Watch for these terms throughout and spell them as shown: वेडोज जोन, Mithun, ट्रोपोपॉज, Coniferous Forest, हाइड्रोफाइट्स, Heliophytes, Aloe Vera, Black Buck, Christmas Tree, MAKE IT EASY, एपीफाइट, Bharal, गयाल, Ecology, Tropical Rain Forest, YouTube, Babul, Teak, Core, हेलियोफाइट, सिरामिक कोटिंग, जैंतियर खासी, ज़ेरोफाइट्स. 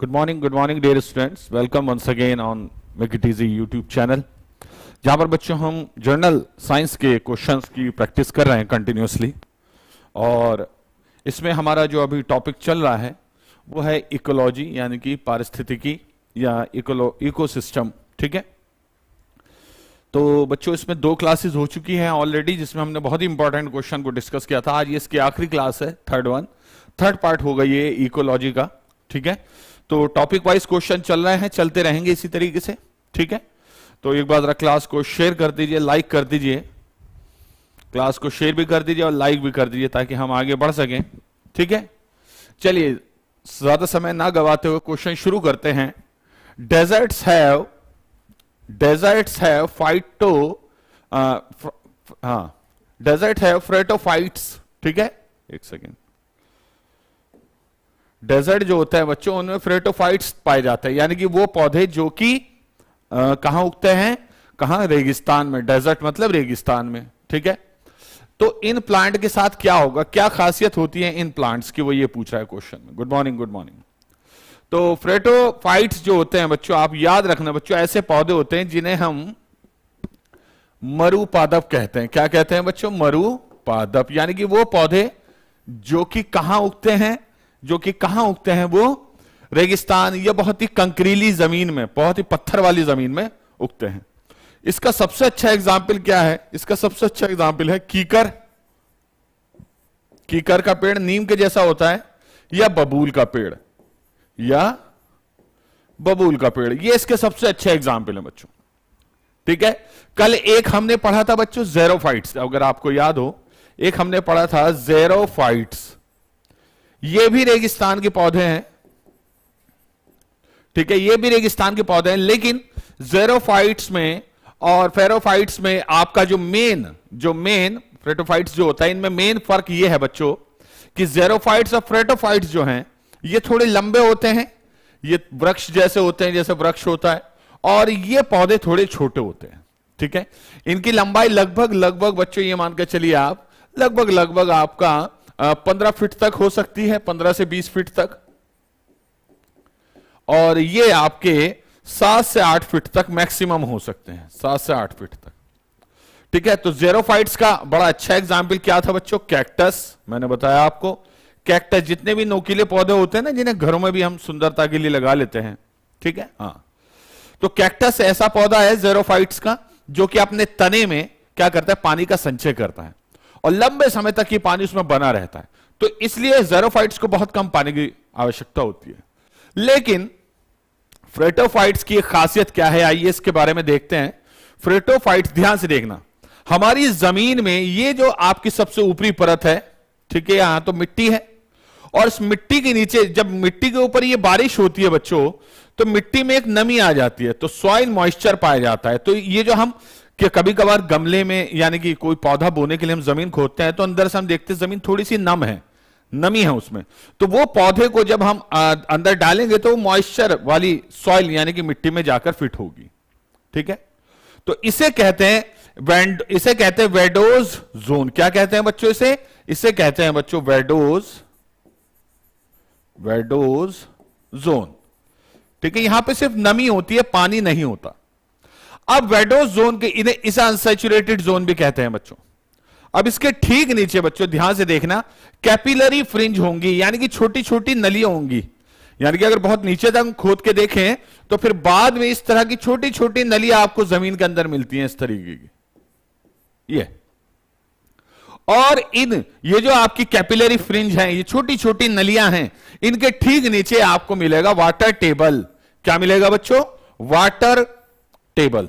Good morning dear students, welcome once again on make it easy YouTube channel, जहाँ पर बच्चों हम general science के क्वेश्चंस की प्रैक्टिस कर रहे हैं कंटिन्यूसली। और इसमें हमारा जो अभी टॉपिक चल रहा है वो है इकोलॉजी यानी कि पारिस्थितिकी या इकोसिस्टम, ठीक है। तो बच्चों इसमें दो क्लासेस हो चुकी हैं ऑलरेडी, जिसमें हमने बहुत ही इंपॉर्टेंट क्वेश्चन को डिस्कस किया था। आज इसकी आखिरी क्लास है, थर्ड पार्ट होगा ये इकोलॉजी का, ठीक है। तो टॉपिक वाइज क्वेश्चन चल रहे हैं, चलते रहेंगे इसी तरीके से, ठीक है। तो एक बार क्लास को शेयर कर दीजिए, लाइक कर दीजिए, क्लास को शेयर भी कर दीजिए और लाइक भी कर दीजिए ताकि हम आगे बढ़ सकें, ठीक है। चलिए ज्यादा समय ना गवाते हुए क्वेश्चन शुरू करते हैं। डेजर्ट्स हैव फ्रेटोफाइट्स, ठीक है। एक सेकेंड, डेजर्ट जो होता है बच्चों उनमें फ्रेटोफाइट्स पाए जाते हैं, यानी कि वो पौधे जो कि कहां उगते हैं, कहां, रेगिस्तान में। डेजर्ट मतलब रेगिस्तान में, ठीक है। तो इन प्लांट के साथ क्या होगा, क्या खासियत होती है इन प्लांट्स की, वो ये पूछ रहा है क्वेश्चन में। Good morning. तो फ्रेटोफाइट्स जो होते हैं बच्चों, आप याद रखना बच्चों, ऐसे पौधे होते हैं जिन्हें हम मरुपादप कहते हैं। क्या कहते हैं बच्चों? मरुपादप, यानी कि वो पौधे जो कि कहां उगते हैं, वो रेगिस्तान या बहुत ही कंकरीली जमीन में, बहुत ही पत्थर वाली जमीन में उगते हैं। इसका सबसे अच्छा एग्जाम्पल क्या है? इसका सबसे अच्छा एग्जाम्पल है कीकर। कीकर का पेड़ नीम के जैसा होता है, या बबूल का पेड़ ये इसके सबसे अच्छे एग्जाम्पल है बच्चों, ठीक है। कल एक हमने पढ़ा था बच्चों ज़ेरोफाइट्स, अगर आपको याद हो, एक हमने पढ़ा था ज़ेरोफाइट्स। ये भी रेगिस्तान के पौधे हैं, ठीक है, ये भी रेगिस्तान के पौधे हैं। लेकिन ज़ेरोफाइट्स में और फेरोफाइट्स में आपका जो मेन फ्रेटोफाइट्स जो होता है, इनमें मेन फर्क ये है बच्चों कि ज़ेरोफाइट्स और फ्रेटोफाइट्स जो हैं ये थोड़े लंबे होते हैं, ये वृक्ष जैसे होते हैं, जैसे वृक्ष होता है, और ये पौधे थोड़े छोटे होते हैं, ठीक है। इनकी लंबाई लगभग बच्चों ये मान के चलिए आप लगभग आपका 15 फीट तक हो सकती है, 15 से 20 फीट तक, और ये आपके 7 से 8 फीट तक मैक्सिमम हो सकते हैं, 7 से 8 फीट तक, ठीक है। तो ज़ेरोफाइट्स का बड़ा अच्छा एग्जाम्पल क्या था बच्चों? कैक्टस। मैंने बताया आपको कैक्टस, जितने भी नोकीले पौधे होते हैं ना, जिन्हें घरों में भी हम सुंदरता के लिए लगा लेते हैं, ठीक है, हाँ। तो कैक्टस ऐसा पौधा है ज़ेरोफाइट्स का जो कि अपने तने में क्या करता है, पानी का संचय करता है और लंबे समय तक ये पानी उसमें बना रहता है। तो इसलिए ज़ेरोफाइट्स को बहुत कम पानी की आवश्यकता होती है। लेकिन फ्रेटोफाइट्स की एक खासियत क्या है, आइए इसके बारे में देखते हैं। फ्रेटोफाइट्स, ध्यान से देखना, हमारी जमीन में ये जो आपकी सबसे ऊपरी परत है, ठीक है, यहां तो मिट्टी है, और इस मिट्टी के नीचे जब मिट्टी के ऊपर ये बारिश होती है बच्चों, तो मिट्टी में एक नमी आ जाती है, तो सॉइल मॉइस्चर पाया जाता है। तो ये जो हम कि कभी कभार गमले में, यानी कि कोई पौधा बोने के लिए हम जमीन खोदते हैं, तो अंदर से हम देखते हैं जमीन थोड़ी सी नमी है उसमें, तो वो पौधे को जब हम अंदर डालेंगे तो मॉइस्चर वाली सॉइल यानी कि मिट्टी में जाकर फिट होगी, ठीक है। तो इसे कहते हैं वेडोज जोन। क्या कहते हैं बच्चों इसे? इसे कहते हैं बच्चों वेडोज जोन, ठीक है। यहां पर सिर्फ नमी होती है, पानी नहीं होता। अब वेडोज जोन के, इन्हें इसे अनसैचुरेटेड जोन भी कहते हैं बच्चों। अब इसके ठीक नीचे बच्चों ध्यान से देखना, कैपिलरी फ्रिंज होंगी, यानी कि छोटी छोटी नलियां होंगी, यानी कि अगर बहुत नीचे तक खोद के देखें तो फिर बाद में इस तरह की छोटी छोटी नलियां आपको जमीन के अंदर मिलती हैं, इस तरीके की ये। और ये जो आपकी कैपिलरी फ्रिंज है, ये छोटी छोटी नलियां हैं, इनके ठीक नीचे आपको मिलेगा वाटर टेबल। क्या मिलेगा बच्चों? वाटर टेबल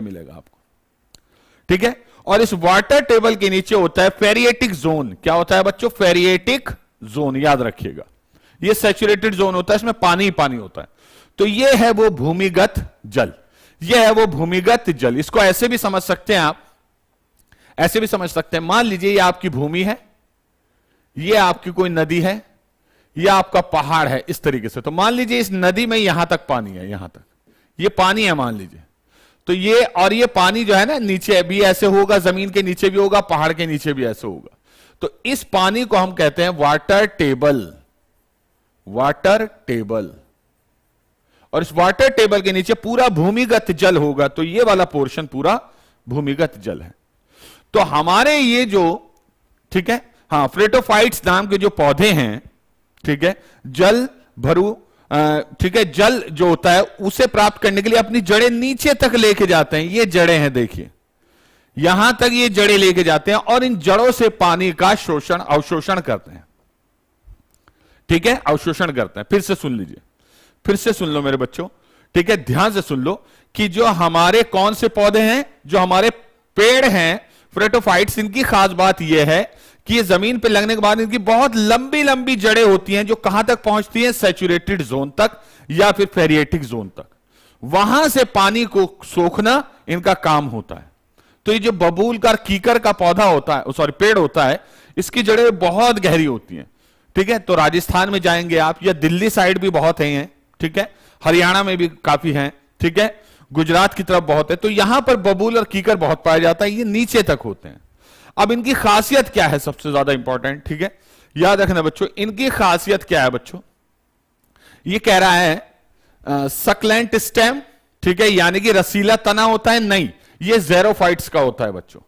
मिलेगा आपको, ठीक है। और इस वाटर टेबल के नीचे होता है फेरिएटिक जोन। क्या होता है बच्चों? फेरिएटिक जोन, याद रखिएगा। ये सैचुरेटेड जोन होता है, इसमें पानी ही पानी होता है। तो ये है वो भूमिगत जल, इसको ऐसे भी समझ सकते हैं आप, ऐसे भी समझ सकते हैं। मान लीजिए ये आपकी भूमि है, ये आपकी कोई नदी है, यह आपका पहाड़ है, इस तरीके से। तो मान लीजिए इस नदी में यहां तक पानी है, यहां तक ये पानी है मान लीजिए। तो ये और ये पानी जो है ना, नीचे भी ऐसे होगा, जमीन के नीचे भी होगा, पहाड़ के नीचे भी ऐसे होगा। तो इस पानी को हम कहते हैं वाटर टेबल, और इस वाटर टेबल के नीचे पूरा भूमिगत जल होगा, तो ये वाला पोर्शन पूरा भूमिगत जल है। तो हमारे ये जो, ठीक है, हाँ, फ्रेटोफाइट्स नाम के जो पौधे हैं, ठीक है, जल भरू, ठीक है, जल जो होता है उसे प्राप्त करने के लिए अपनी जड़ें नीचे तक लेके जाते हैं। ये जड़ें हैं, देखिए यहां तक ये जड़ें लेके जाते हैं और इन जड़ों से पानी का शोषण, अवशोषण करते हैं, ठीक है, अवशोषण करते हैं। फिर से सुन लीजिए, फिर से सुन लो मेरे बच्चों, ठीक है, ध्यान से सुन लो कि जो हमारे कौन से पौधे हैं, जो हमारे पेड़ हैं फ्रेटोफाइट्स, इनकी खास बात यह है कि ये जमीन पे लगने के बाद इनकी बहुत लंबी लंबी जड़ें होती हैं, जो कहां तक पहुंचती हैं, सैचुरेटेड जोन तक या फिर फेरिएटिक जोन तक। वहां से पानी को सोखना इनका काम होता है। तो ये जो बबूल का, कीकर का पौधा होता है, सॉरी पेड़ होता है, इसकी जड़ें बहुत गहरी होती हैं, ठीक है। तो राजस्थान में जाएंगे आप, या दिल्ली साइड भी बहुत है, ठीक है, हरियाणा में भी काफी है, ठीक है, गुजरात की तरफ बहुत है। तो यहां पर बबूल और कीकर बहुत पाया जाता है, ये नीचे तक होते हैं। अब इनकी खासियत क्या है, सबसे ज्यादा इंपॉर्टेंट, ठीक है, याद रखना बच्चों, इनकी खासियत क्या है बच्चों, ये कह रहा है सकलेंट स्टेम, ठीक है, यानी कि रसीला तना होता है, नहीं, ये ज़ेरोफाइट्स का होता है बच्चों,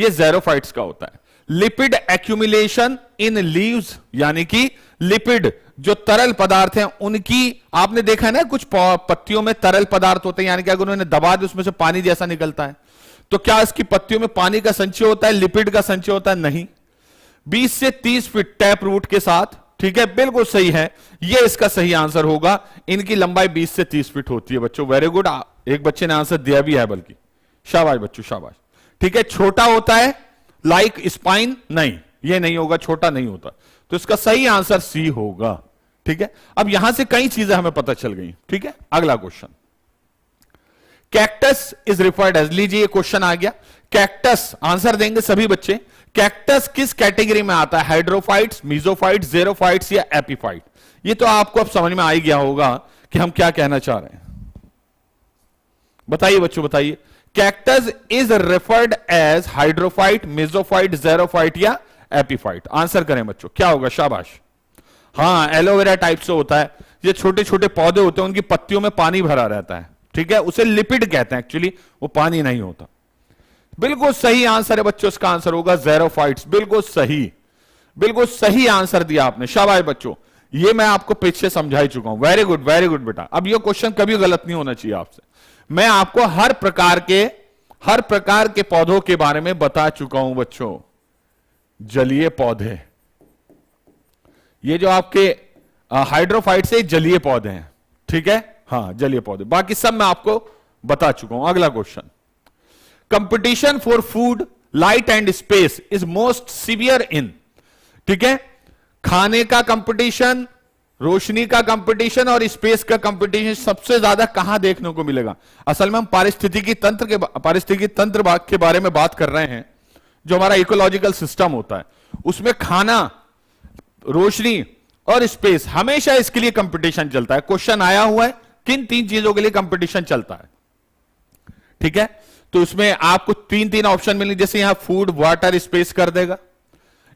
ये ज़ेरोफाइट्स का होता है। लिपिड एक्यूमुलेशन इन लीव्स, यानी कि लिपिड जो तरल पदार्थ हैं उनकी, आपने देखा है ना कुछ पत्तियों में तरल पदार्थ होते हैं, यानी कि अगर उन्होंने दबा दिया उसमें से पानी जैसा निकलता है। तो क्या इसकी पत्तियों में पानी का संचय होता है, लिपिड का संचय होता है, नहीं। 20 से 30 फीट टैप रूट के साथ, ठीक है, बिल्कुल सही है, ये इसका सही आंसर होगा। इनकी लंबाई 20 से 30 फीट होती है बच्चों, वेरी गुड, एक बच्चे ने आंसर दिया भी है बल्कि, शाबाश बच्चों शाबाश, ठीक है। छोटा होता है लाइक स्पाइन, नहीं ये नहीं होगा, छोटा नहीं होता, तो इसका सही आंसर सी होगा, ठीक है। अब यहां से कई चीजें हमें पता चल गई, ठीक है। अगला question, cactus is referred as, लीजिए क्वेश्चन आ गया, कैक्टस, आंसर देंगे सभी बच्चे। कैक्टस किस कैटेगरी में आता है, हाइड्रोफाइट्स, मीजोफाइट्स, ज़ेरोफाइट्स या एपीफाइट? ये तो आपको अब समझ में आ ही गया होगा कि हम क्या कहना चाह रहे हैं। बताइए बच्चों बताइए, cactus is referred as hydrophyte, mesophyte, xerophyte या एपीफाइट? आंसर करें बच्चों, क्या होगा, शाबाश, हाँ एलोवेरा टाइप से होता है, ये छोटे छोटे पौधे होते हैं, उनकी पत्तियों में पानी भरा रहता है, ठीक है, उसे लिपिड कहते हैं, एक्चुअली वो पानी नहीं होता। बिल्कुल सही आंसर है बच्चों, इसका आंसर होगा ज़ेरोफाइट्स, बिल्कुल सही आंसर दिया आपने, शाबाश बच्चों, ये मैं आपको पीछे समझा ही चुका हूं, वेरी गुड बेटा। अब ये क्वेश्चन कभी गलत नहीं होना चाहिए आपसे, मैं आपको हर प्रकार के पौधों के बारे में बता चुका हूं बच्चों। जलीय पौधे, ये जो आपके हाइड्रोफाइट्स है, जलीय पौधे हैं, ठीक है, हाँ जलीय पौधे, बाकी सब मैं आपको बता चुका हूं। अगला question, competition for food, light and space is most severe in, ठीक है, खाने का कंपटीशन, रोशनी का कंपटीशन और स्पेस का कंपटीशन सबसे ज्यादा कहां देखने को मिलेगा? असल में हम पारिस्थितिकी तंत्र के बारे में बात कर रहे हैं, जो हमारा इकोलॉजिकल सिस्टम होता है, उसमें खाना, रोशनी और स्पेस हमेशा इसके लिए कंपटीशन चलता है। क्वेश्चन आया हुआ है किन तीन चीजों के लिए कंपटीशन चलता है, ठीक है, तो इसमें आपको तीन ऑप्शन मिलेंगे, जैसे यहां फूड, वाटर, स्पेस कर देगा,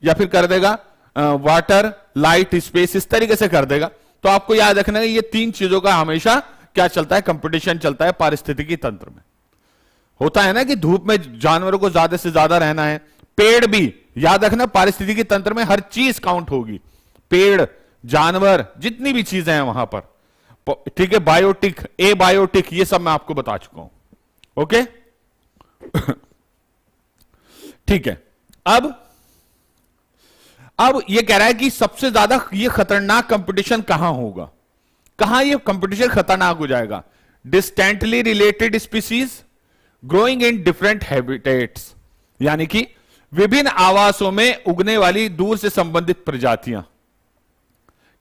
या फिर कर देगा वाटर, लाइट, स्पेस, इस तरीके से कर देगा। तो आपको याद रखना है ये तीन चीजों का हमेशा क्या चलता है, कंपटीशन चलता है पारिस्थितिकी तंत्र में। होता है ना कि धूप में जानवरों को ज्यादा से ज्यादा रहना है, पेड़ भी, याद रखना पारिस्थितिकी तंत्र में हर चीज काउंट होगी, पेड़, जानवर, जितनी भी चीजें हैं वहां पर, ठीक है, बायोटिक, एबायोटिक, ये सब मैं आपको बता चुका हूं, ओके, ठीक है। अब ये कह रहा है कि सबसे ज्यादा ये खतरनाक कंपटीशन कहां होगा, कहां ये कंपटीशन खतरनाक हो जाएगा? Distantly related species growing in different habitats, यानी कि विभिन्न आवासों में उगने वाली दूर से संबंधित प्रजातियां,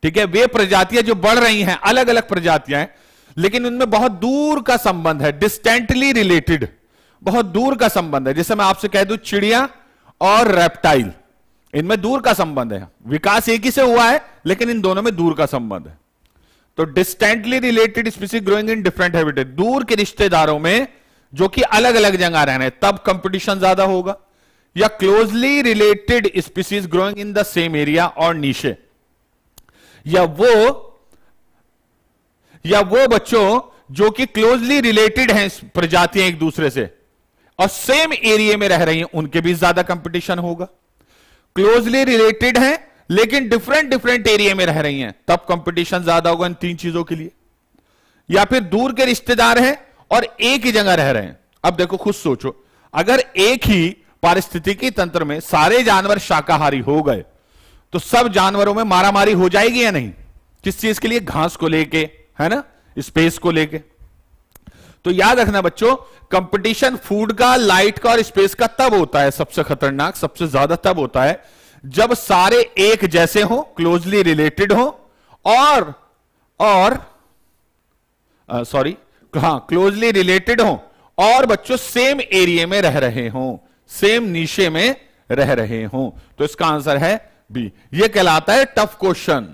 ठीक है, वे प्रजातियां जो बढ़ रही हैं, अलग अलग प्रजातियां हैं, लेकिन उनमें बहुत दूर का संबंध है, डिस्टेंटली रिलेटेड, बहुत दूर का संबंध है। जैसे मैं आपसे कह दूं चिड़िया और रेप्टाइल, इनमें दूर का संबंध है, विकास एक ही से हुआ है लेकिन इन दोनों में दूर का संबंध है। तो distantly related species growing in different habitat, दूर के रिश्तेदारों में जो कि अलग अलग जगह रहने, तब कंपटीशन ज्यादा होगा। या closely related species growing in the same area और नीशे, या वो या वो बच्चों जो कि क्लोजली रिलेटेड हैं प्रजातियां एक दूसरे से और सेम एरिया में रह रही हैं, उनके बीच ज्यादा कंपटीशन होगा। क्लोजली रिलेटेड हैं लेकिन डिफरेंट डिफरेंट एरिया में रह रही हैं, तब कंपटीशन ज्यादा होगा इन तीन चीजों के लिए। या फिर दूर के रिश्तेदार हैं और एक ही जगह रह रहे हैं। अब देखो, खुद सोचो, अगर एक ही पारिस्थितिकी तंत्र में सारे जानवर शाकाहारी हो गए तो सब जानवरों में मारामारी हो जाएगी या नहीं? किस चीज के लिए? घास को लेके, है ना, स्पेस को लेके। तो याद रखना बच्चों, कंपटीशन फूड का, लाइट का और स्पेस का तब होता है सबसे खतरनाक, सबसे ज्यादा तब होता है जब सारे एक जैसे हो, क्लोजली रिलेटेड हो और क्लोजली रिलेटेड हो और बच्चों सेम एरिया में रह रहे हो, सेम नीशे में रह रहे हो। तो इसका आंसर है बी। ये कहलाता है टफ क्वेश्चन,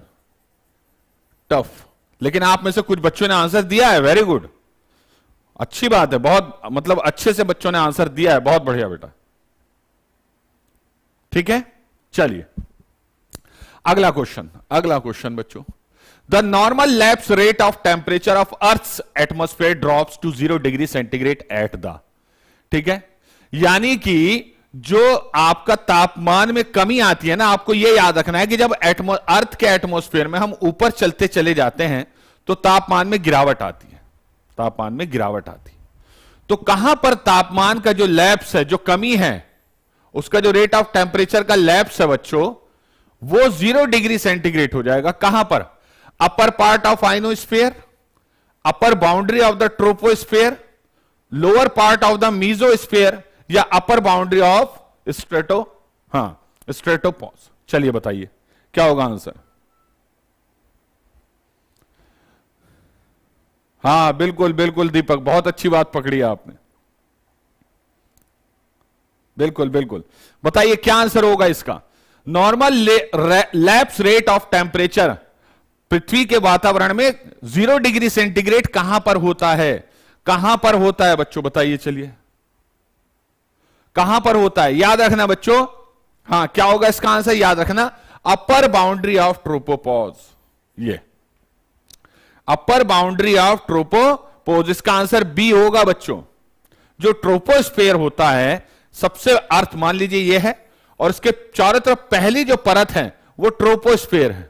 टफ। लेकिन आप में से कुछ बच्चों ने आंसर दिया है, वेरी गुड, अच्छी बात है, बहुत मतलब अच्छे से बच्चों ने आंसर दिया है, बहुत बढ़िया बेटा, ठीक है। चलिए अगला क्वेश्चन, बच्चों, the normal lapse rate of temperature of earth's atmosphere drops to 0 degree centigrade at the, ठीक है, यानी कि जो आपका तापमान में कमी आती है ना, आपको यह याद रखना है कि जब अर्थ के एटमोस्फेयर में हम ऊपर चलते चले जाते हैं तो तापमान में गिरावट आती है, तापमान में गिरावट आती है। तो कहां पर तापमान का जो लैप्स है, जो कमी है, उसका जो रेट ऑफ टेम्परेचर का लैप्स है बच्चों, वो 0 डिग्री सेंटीग्रेड हो जाएगा। कहां पर? Upper part of ionosphere, upper boundary of the troposphere, lower part of the mesosphere या अपर बाउंड्री ऑफ स्ट्रेटोपॉज। चलिए बताइए क्या होगा आंसर। हाँ बिल्कुल बिल्कुल दीपक, बहुत अच्छी बात पकड़ी आपने, बिल्कुल बिल्कुल। बताइए क्या आंसर होगा इसका। Normal lapse rate of temperature पृथ्वी के वातावरण में 0 डिग्री सेंटीग्रेड कहां पर होता है, कहां पर होता है बच्चों, बताइए। चलिए कहां पर होता है, याद रखना बच्चों, हां क्या होगा इसका आंसर, याद रखना, अपर बाउंड्री ऑफ ट्रोपोपॉज, ये अपर बाउंड्री ऑफ ट्रोपोपॉज। इसका आंसर बी होगा बच्चों। जो ट्रोपोस्फीयर होता है, सबसे अर्थ मान लीजिए ये है और इसके चारों तरफ पहली जो परत है वो ट्रोपोस्फीयर है,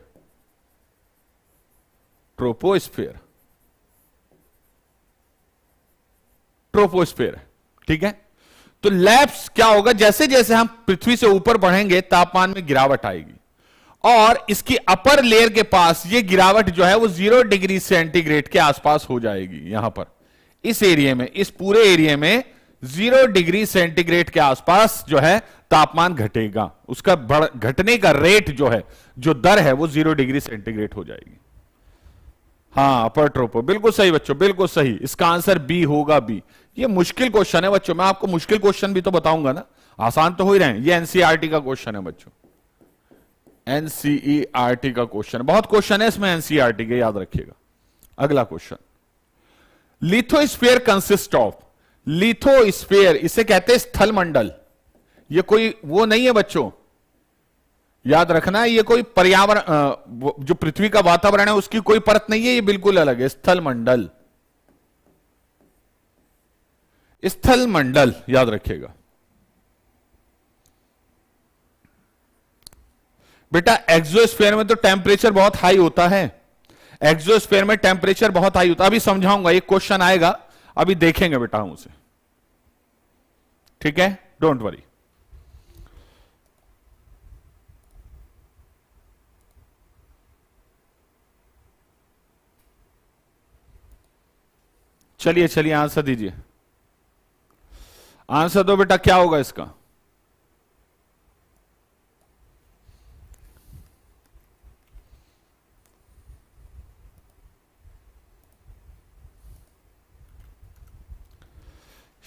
ट्रोपोस्फीयर, ट्रोपोस्फीयर, ठीक है। तो लैप्स क्या होगा, जैसे जैसे हम पृथ्वी से ऊपर बढ़ेंगे तापमान में गिरावट आएगी और इसकी अपर लेयर के पास ये गिरावट जो है वो 0 डिग्री सेंटीग्रेड के आसपास हो जाएगी। यहां पर इस एरिया में, इस पूरे एरिया में 0 डिग्री सेंटीग्रेड के आसपास जो है तापमान घटेगा, उसका घटने का रेट जो है, जो दर है वो 0 डिग्री सेंटीग्रेड हो जाएगी। हाँ अपर ट्रोपो, बिल्कुल सही बच्चों, बिल्कुल सही, इसका आंसर बी होगा, बी। ये मुश्किल क्वेश्चन है बच्चों, मैं आपको मुश्किल क्वेश्चन भी तो बताऊंगा ना, आसान तो हो ही रहे हैं। ये एनसीईआरटी का क्वेश्चन है बच्चों, एनसीईआरटी का क्वेश्चन, बहुत क्वेश्चन है इसमें एनसीईआरटी के, याद रखिएगा। अगला question, lithosphere consist of, lithosphere इसे कहते हैं स्थल मंडल। ये कोई वो नहीं है बच्चों, याद रखना, ये कोई पर्यावरण, जो पृथ्वी का वातावरण है उसकी कोई परत नहीं है, ये बिल्कुल अलग है, स्थल मंडल, स्थल मंडल, याद रखिएगा बेटा। एक्सोस्फीयर में तो टेम्परेचर बहुत हाई होता है, एक्सोस्फीयर में टेम्परेचर बहुत हाई होता है, अभी समझाऊंगा, एक क्वेश्चन आएगा, अभी देखेंगे बेटा हम उसे, ठीक है, डोंट वरी। चलिए चलिए आंसर दीजिए, आंसर दो बेटा, क्या होगा इसका।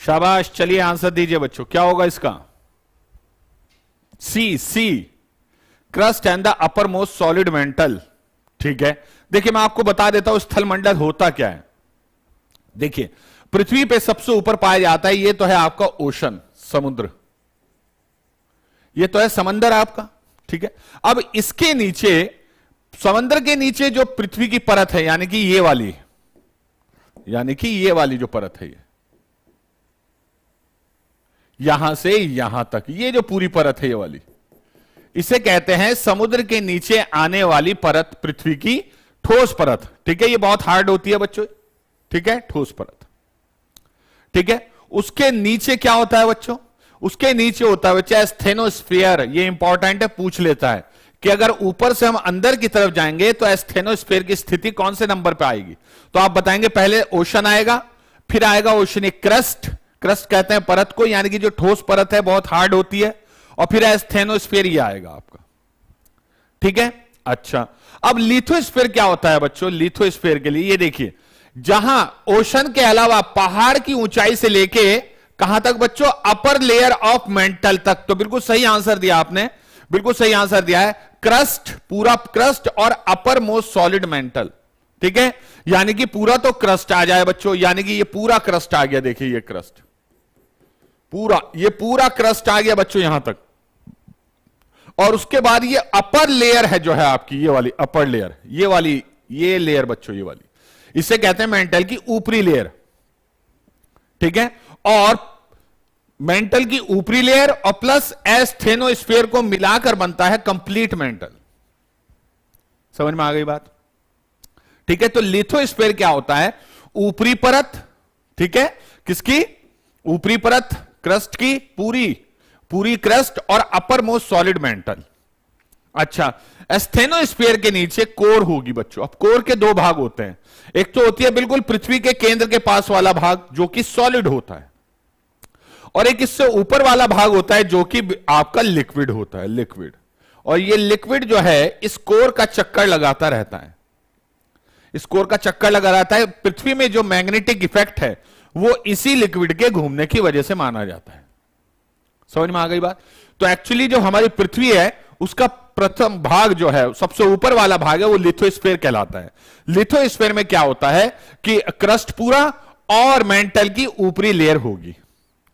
शाबाश, चलिए आंसर दीजिए बच्चों, क्या होगा इसका। C, C, crust and the upper most solid mantle, ठीक है। देखिए मैं आपको बता देता हूं स्थलमंडल होता क्या है। देखिए पृथ्वी पे सबसे ऊपर पाया जाता है, ये तो है आपका ओशन, समुद्र, ये तो है समंदर आपका, ठीक है। अब इसके नीचे, समंदर के नीचे जो पृथ्वी की परत है, यानी कि ये वाली, यानी कि ये वाली जो परत है, ये यहां से यहां तक ये जो पूरी परत है ये वाली, इसे कहते हैं समुद्र के नीचे आने वाली परत, पृथ्वी की ठोस परत। ठीक है, ये बहुत हार्ड होती है बच्चों, ठीक है, ठोस परत। ठीक है, उसके नीचे क्या होता है बच्चों? उसके नीचे होता है बच्चे एस्थेनोस्फीयर। ये इंपॉर्टेंट है, पूछ लेता है कि अगर ऊपर से हम अंदर की तरफ जाएंगे तो एस्थेनोस्फीयर की स्थिति कौन से नंबर पे आएगी? तो आप बताएंगे पहले ओशन आएगा, फिर आएगा ओशनिक क्रस्ट, क्रस्ट कहते हैं परत को, यानी कि जो ठोस परत है बहुत हार्ड होती है, और फिर एस्थेनोस्फीयर ये आएगा आपका। ठीक है, अच्छा, अब लिथोस्फीयर क्या होता है बच्चों? लिथोस्फीयर के लिए ये देखिए, जहां ओशन के अलावा पहाड़ की ऊंचाई से लेके कहां तक बच्चों? अपर लेयर ऑफ मेंटल तक। तो बिल्कुल सही आंसर दिया आपने, बिल्कुल सही आंसर दिया है, क्रस्ट, पूरा क्रस्ट और अपर मोस्ट सॉलिड मेंटल। ठीक है, यानी कि पूरा तो क्रस्ट आ जाए बच्चों, यानी कि ये पूरा क्रस्ट आ गया, देखिए ये क्रस्ट पूरा, ये पूरा क्रस्ट आ गया बच्चों यहां तक, और उसके बाद ये अपर लेयर है जो है आपकी, ये वाली अपर लेयर, ये वाली, ये लेयर बच्चों ये वाली, इसे कहते हैं मेंटल की ऊपरी लेयर। ठीक है, और मेंटल की ऊपरी लेयर और प्लस एस्थेनोस्फीयर को मिलाकर बनता है कंप्लीट मेंटल। समझ में आ गई बात? ठीक है, तो लिथोस्फीयर क्या होता है? ऊपरी परत, ठीक है, किसकी? ऊपरी परत, क्रस्ट की पूरी, पूरी क्रस्ट और अपर मोस्ट सॉलिड मेंटल। अच्छा, एस्थेनोस्फीयर के नीचे कोर होगी बच्चों। अब कोर के दो भाग होते हैं, एक तो होती है बिल्कुल पृथ्वी के केंद्र के पास वाला भाग जो कि सॉलिड होता है, और एक इससे ऊपर वाला भाग होता है जो कि आपका लिक्विड होता है, लिक्विड। और ये लिक्विड जो है इस कोर का चक्कर लगाता रहता है, इस कोर का चक्कर लगा रहता है। पृथ्वी में जो मैग्नेटिक इफेक्ट है वो इसी लिक्विड के घूमने की वजह से माना जाता है। समझ में आ गई बात? तो एक्चुअली जो हमारी पृथ्वी है उसका प्रथम भाग जो है, सबसे ऊपर वाला भाग है, वो लिथोस्फीयर कहलाता है। लिथोस्फीयर में क्या होता है कि क्रस्ट पूरा और मेंटल की ऊपरी लेयर होगी।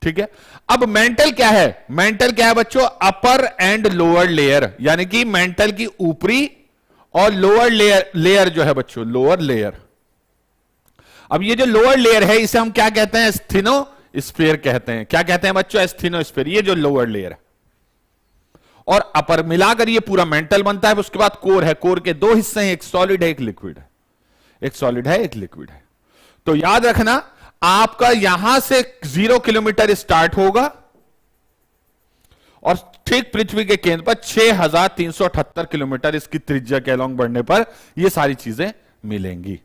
ठीक है, अब मेंटल क्या है? मेंटल क्या है बच्चों? अपर एंड लोअर लेयर, यानी कि मेंटल की ऊपरी और लोअर लेयर, लेयर जो है बच्चों लोअर लेयर। अब ये जो लोअर लेयर है इसे हम क्या कहते हैं? एस्थेनोस्फीयर कहते हैं। क्या कहते हैं बच्चों? एस्थेनोस्फीयर, ये जो लोअर लेयर है और अपर, मिलाकर ये पूरा मेंटल बनता है। उसके बाद कोर है, कोर के दो हिस्से हैं, एक सॉलिड है, एक लिक्विड है, एक सॉलिड है, एक लिक्विड है। तो याद रखना आपका यहां से 0 किलोमीटर स्टार्ट होगा और ठीक पृथ्वी के केंद्र पर 6378 किलोमीटर इसकी त्रिज्या के अलोंग बढ़ने पर ये सारी चीजें मिलेंगी।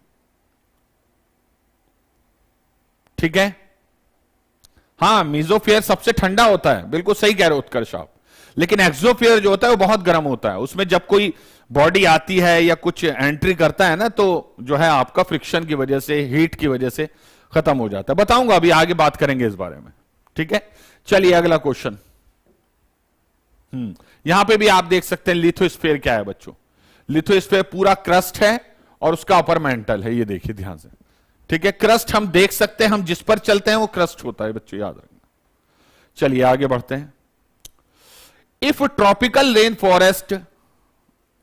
ठीक है, हां, मेसोस्फीयर सबसे ठंडा होता है, बिल्कुल सही कह रहे हो उत्कर्ष आप, लेकिन एक्सोस्फीयर जो होता है वो बहुत गर्म होता है। उसमें जब कोई बॉडी आती है या कुछ एंट्री करता है ना, तो जो है आपका फ्रिक्शन की वजह से, हीट की वजह से खत्म हो जाता है। बताऊंगा, अभी आगे बात करेंगे इस बारे में। ठीक है, चलिए अगला क्वेश्चन। यहां पे भी आप देख सकते हैं लिथोस्फीयर क्या है बच्चों। लिथोस्फीयर पूरा क्रस्ट है और उसका अपर मेंटल है, ये देखिए ध्यान से। ठीक है, क्रस्ट हम देख सकते हैं, हम जिस पर चलते हैं वो क्रस्ट होता है बच्चों, याद रखना। चलिए आगे बढ़ते हैं। इफ ट्रॉपिकल रेन फॉरेस्ट,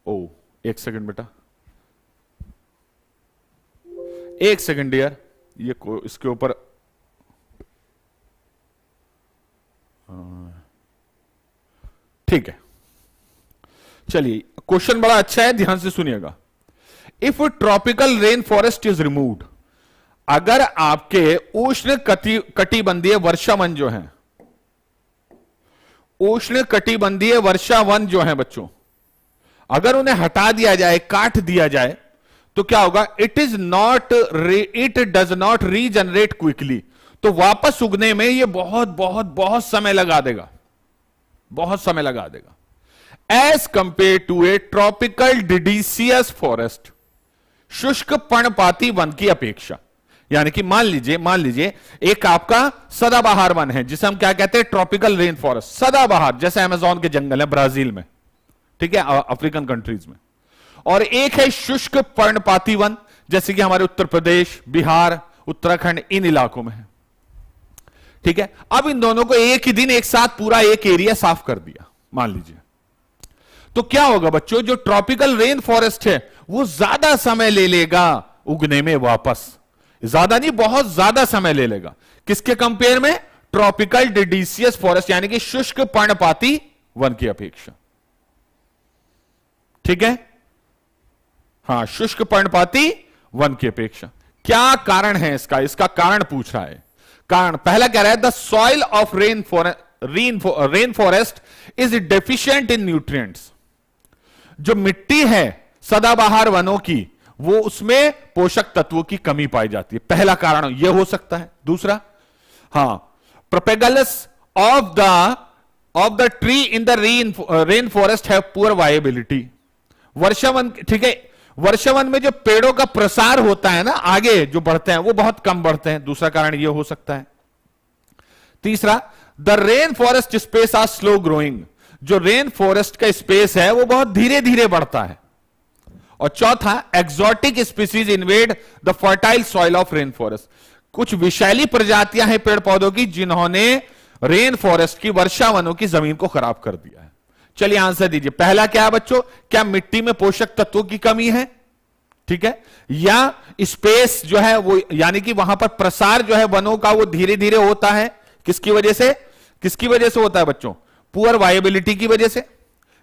ओ एक सेकंड बेटा, एक सेकंड यार, ये इसके ऊपर ठीक है। चलिए, क्वेश्चन बड़ा अच्छा है, ध्यान से सुनिएगा। If tropical rain forest is removed, अगर आपके उष्ण कटिबंधीय वर्षावन जो है, उष्ण कटिबंधीय वर्षावन जो है बच्चों, अगर उन्हें हटा दिया जाए, काट दिया जाए, तो क्या होगा? It does not regenerate quickly, तो वापस उगने में ये बहुत बहुत बहुत समय लगा देगा, बहुत समय लगा देगा। As compared to a tropical deciduous forest, शुष्क पर्णपाती वन की अपेक्षा। यानी कि मान लीजिए एक आपका सदाबहार वन है जिसे हम क्या कहते हैं? ट्रॉपिकल रेन फॉरेस्ट, सदाबहार, जैसे अमेज़न के जंगल है ब्राजील में, ठीक है, अफ्रीकन कंट्रीज में। और एक है शुष्क पर्णपाती वन, जैसे कि हमारे उत्तर प्रदेश, बिहार, उत्तराखंड, इन इलाकों में है। ठीक है, अब इन दोनों को एक ही दिन, एक साथ पूरा एक एरिया साफ कर दिया मान लीजिए, तो क्या होगा बच्चों? जो ट्रॉपिकल रेन फॉरेस्ट है वो ज्यादा समय ले लेगा उगने में वापस, ज्यादा नहीं बहुत ज्यादा समय ले लेगा, किसके कंपेयर में? ट्रॉपिकल डिडीसियस फॉरेस्ट यानी कि शुष्क पर्णपाती वन की अपेक्षा। ठीक है, हाँ, शुष्क पर्णपाती वन की अपेक्षा। क्या कारण है इसका? इसका कारण पूछ रहा है। कारण पहला कह रहा है the soil of rain forest is deficient in nutrients. जो मिट्टी है सदाबहार वनों की, वो उसमें पोषक तत्वों की कमी पाई जाती है। पहला कारण यह हो सकता है। दूसरा, हां, propagules of the tree in the rain forest है पुअर वायबिलिटी। वर्षावन, ठीक है, वर्षावन में जो पेड़ों का प्रसार होता है ना, आगे जो बढ़ते हैं वो बहुत कम बढ़ते हैं। दूसरा कारण यह हो सकता है। तीसरा, the rain forest space are slow growing. जो रेन फॉरेस्ट का स्पेस है वो बहुत धीरे धीरे बढ़ता है। और चौथा, exotic species invade the fertile soil of rain forest. कुछ विषैली प्रजातियां हैं पेड़ पौधों की जिन्होंने रेन फॉरेस्ट की, वर्षा वनों की जमीन को खराब कर दिया है। चलिए आंसर दीजिए। पहला क्या है बच्चों? क्या मिट्टी में पोषक तत्वों की कमी है? ठीक है, या स्पेस जो है वो, यानी कि वहां पर प्रसार जो है वनों का वो धीरे धीरे होता है। किसकी वजह से? किसकी वजह से होता है बच्चों? पुअर वायबिलिटी की वजह से,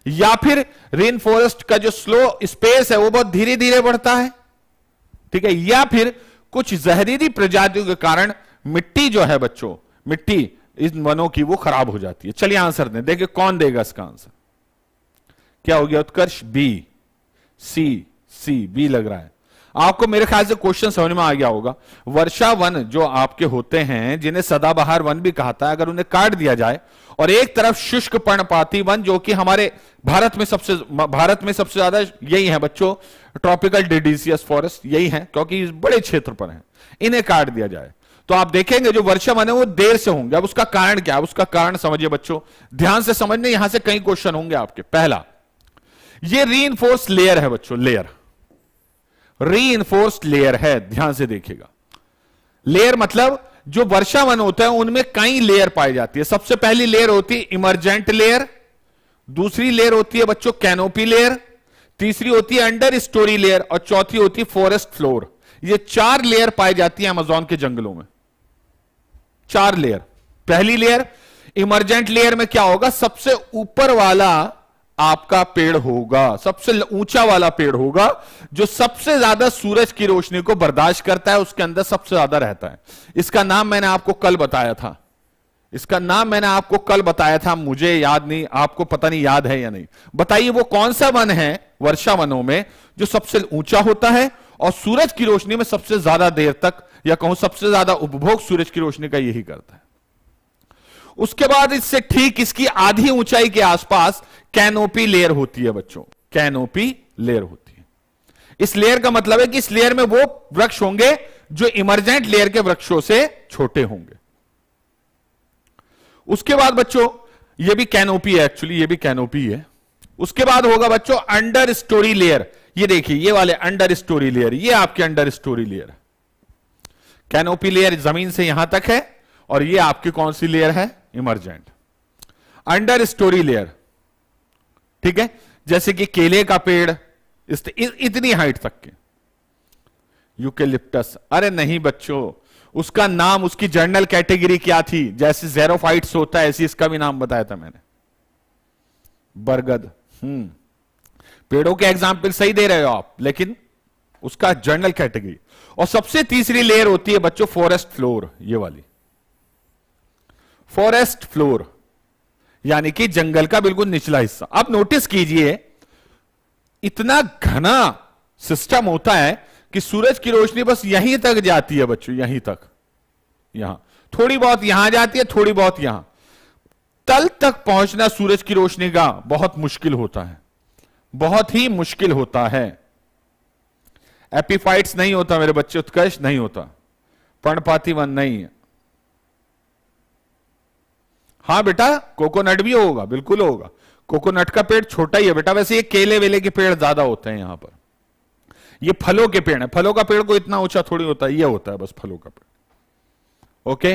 या फिर रेन फॉरेस्ट का जो स्लो स्पेस है वो बहुत धीरे धीरे बढ़ता है। ठीक है, या फिर कुछ जहरीली प्रजातियों के कारण मिट्टी जो है बच्चों, मिट्टी इन वनों की वो खराब हो जाती है। चलिए आंसर दें, देखिए कौन देगा इसका आंसर। क्या हो गया उत्कर्ष? बी, सी, सी, बी लग रहा है आपको। मेरे ख्याल से क्वेश्चन समझ में आ गया होगा। वर्षा वन जो आपके होते हैं, जिन्हें सदाबहार वन भी कहता है, अगर उन्हें काट दिया जाए और एक तरफ शुष्क पर्णपाती वन, जो कि हमारे भारत में सबसे ज्यादा यही है बच्चों, ट्रॉपिकल डिडीसियस फॉरेस्ट यही है क्योंकि इस बड़े क्षेत्र पर है, इन्हें काट दिया जाए तो आप देखेंगे जो वर्षा वन है वो देर से होंगे। अब उसका कारण क्या है? उसका कारण समझिए बच्चों, ध्यान से समझने, यहां से कई क्वेश्चन होंगे आपके। पहला, ये रीइंफोर्स्ड लेयर है बच्चों, लेयर रीइंफोर्स्ड लेयर है, ध्यान से देखिएगा। लेयर मतलब जो वर्षा वन होते हैं उनमें कई लेयर पाई जाती है। सबसे पहली लेयर होती है इमर्जेंट लेयर, दूसरी लेयर होती है बच्चों कैनोपी लेयर, तीसरी होती है अंडर स्टोरी लेयर और चौथी होती है फॉरेस्ट फ्लोर। ये चार लेयर पाई जाती है अमेज़न के जंगलों में, चार लेयर। पहली लेयर इमर्जेंट लेयर में क्या होगा? सबसे ऊपर वाला आपका पेड़ होगा, सबसे ऊंचा वाला पेड़ होगा जो सबसे ज्यादा सूरज की रोशनी को बर्दाश्त करता है, उसके अंदर सबसे ज्यादा रहता है। इसका नाम मैंने आपको कल बताया था, इसका नाम मैंने आपको कल बताया था, मुझे याद नहीं, आपको पता नहीं याद है या नहीं। बताइए वो कौन सा वन है वर्षा वनों में जो सबसे ऊंचा होता है और सूरज की रोशनी में सबसे ज्यादा देर तक, या कहूं सबसे ज्यादा उपभोग सूरज की रोशनी का यही करता है। उसके बाद इससे ठीक इसकी आधी ऊंचाई के आसपास कैनोपी लेयर होती है बच्चों, कैनोपी लेयर होती है। इस लेयर का मतलब है कि इस लेयर में वो वृक्ष होंगे जो इमर्जेंट लेयर के वृक्षों से छोटे होंगे। उसके बाद बच्चों ये भी कैनोपी है, एक्चुअली ये भी कैनोपी है। उसके बाद होगा बच्चों अंडर स्टोरी लेयर। ये देखिए ये वाले अंडर स्टोरी लेयर, ये आपके अंडर स्टोरी लेयर है। कैनोपी लेयर जमीन से यहां तक है और ये आपकी कौन सी लेयर है? Emergent, under story layer. ठीक है, जैसे कि केले का पेड़ इतनी हाइट तक के, यूकेलिप्टस। अरे नहीं बच्चों, उसका नाम, उसकी जर्नल कैटेगरी क्या थी? जैसे ज़ेरोफाइट्स होता है ऐसे इसका भी नाम बताया था मैंने, बरगद। पेड़ों के एग्जाम्पल सही दे रहे हो आप, लेकिन उसका जर्नल कैटेगरी। और सबसे तीसरी लेयर होती है बच्चों फॉरेस्ट फ्लोर, ये वाली फॉरेस्ट फ्लोर, यानी कि जंगल का बिल्कुल निचला हिस्सा। आप नोटिस कीजिए इतना घना सिस्टम होता है कि सूरज की रोशनी बस यहीं तक जाती है बच्चों, यहीं तक, यहां थोड़ी बहुत यहां जाती है, थोड़ी बहुत यहां। तल तक पहुंचना सूरज की रोशनी का बहुत मुश्किल होता है, बहुत ही मुश्किल होता है। एपिफाइट्स नहीं होता मेरे बच्चे, उत्कर्ष नहीं होता, पर्णपाती वन नहीं है। हाँ बेटा, कोकोनट भी होगा, बिल्कुल होगा, कोकोनट का पेड़ छोटा ही है बेटा। वैसे ये केले वेले के पेड़ ज्यादा होते हैं यहां पर, ये फलों के पेड़ है। फलों का पेड़ को इतना ऊंचा थोड़ी होता है, ये होता है बस फलों का पेड़। ओके,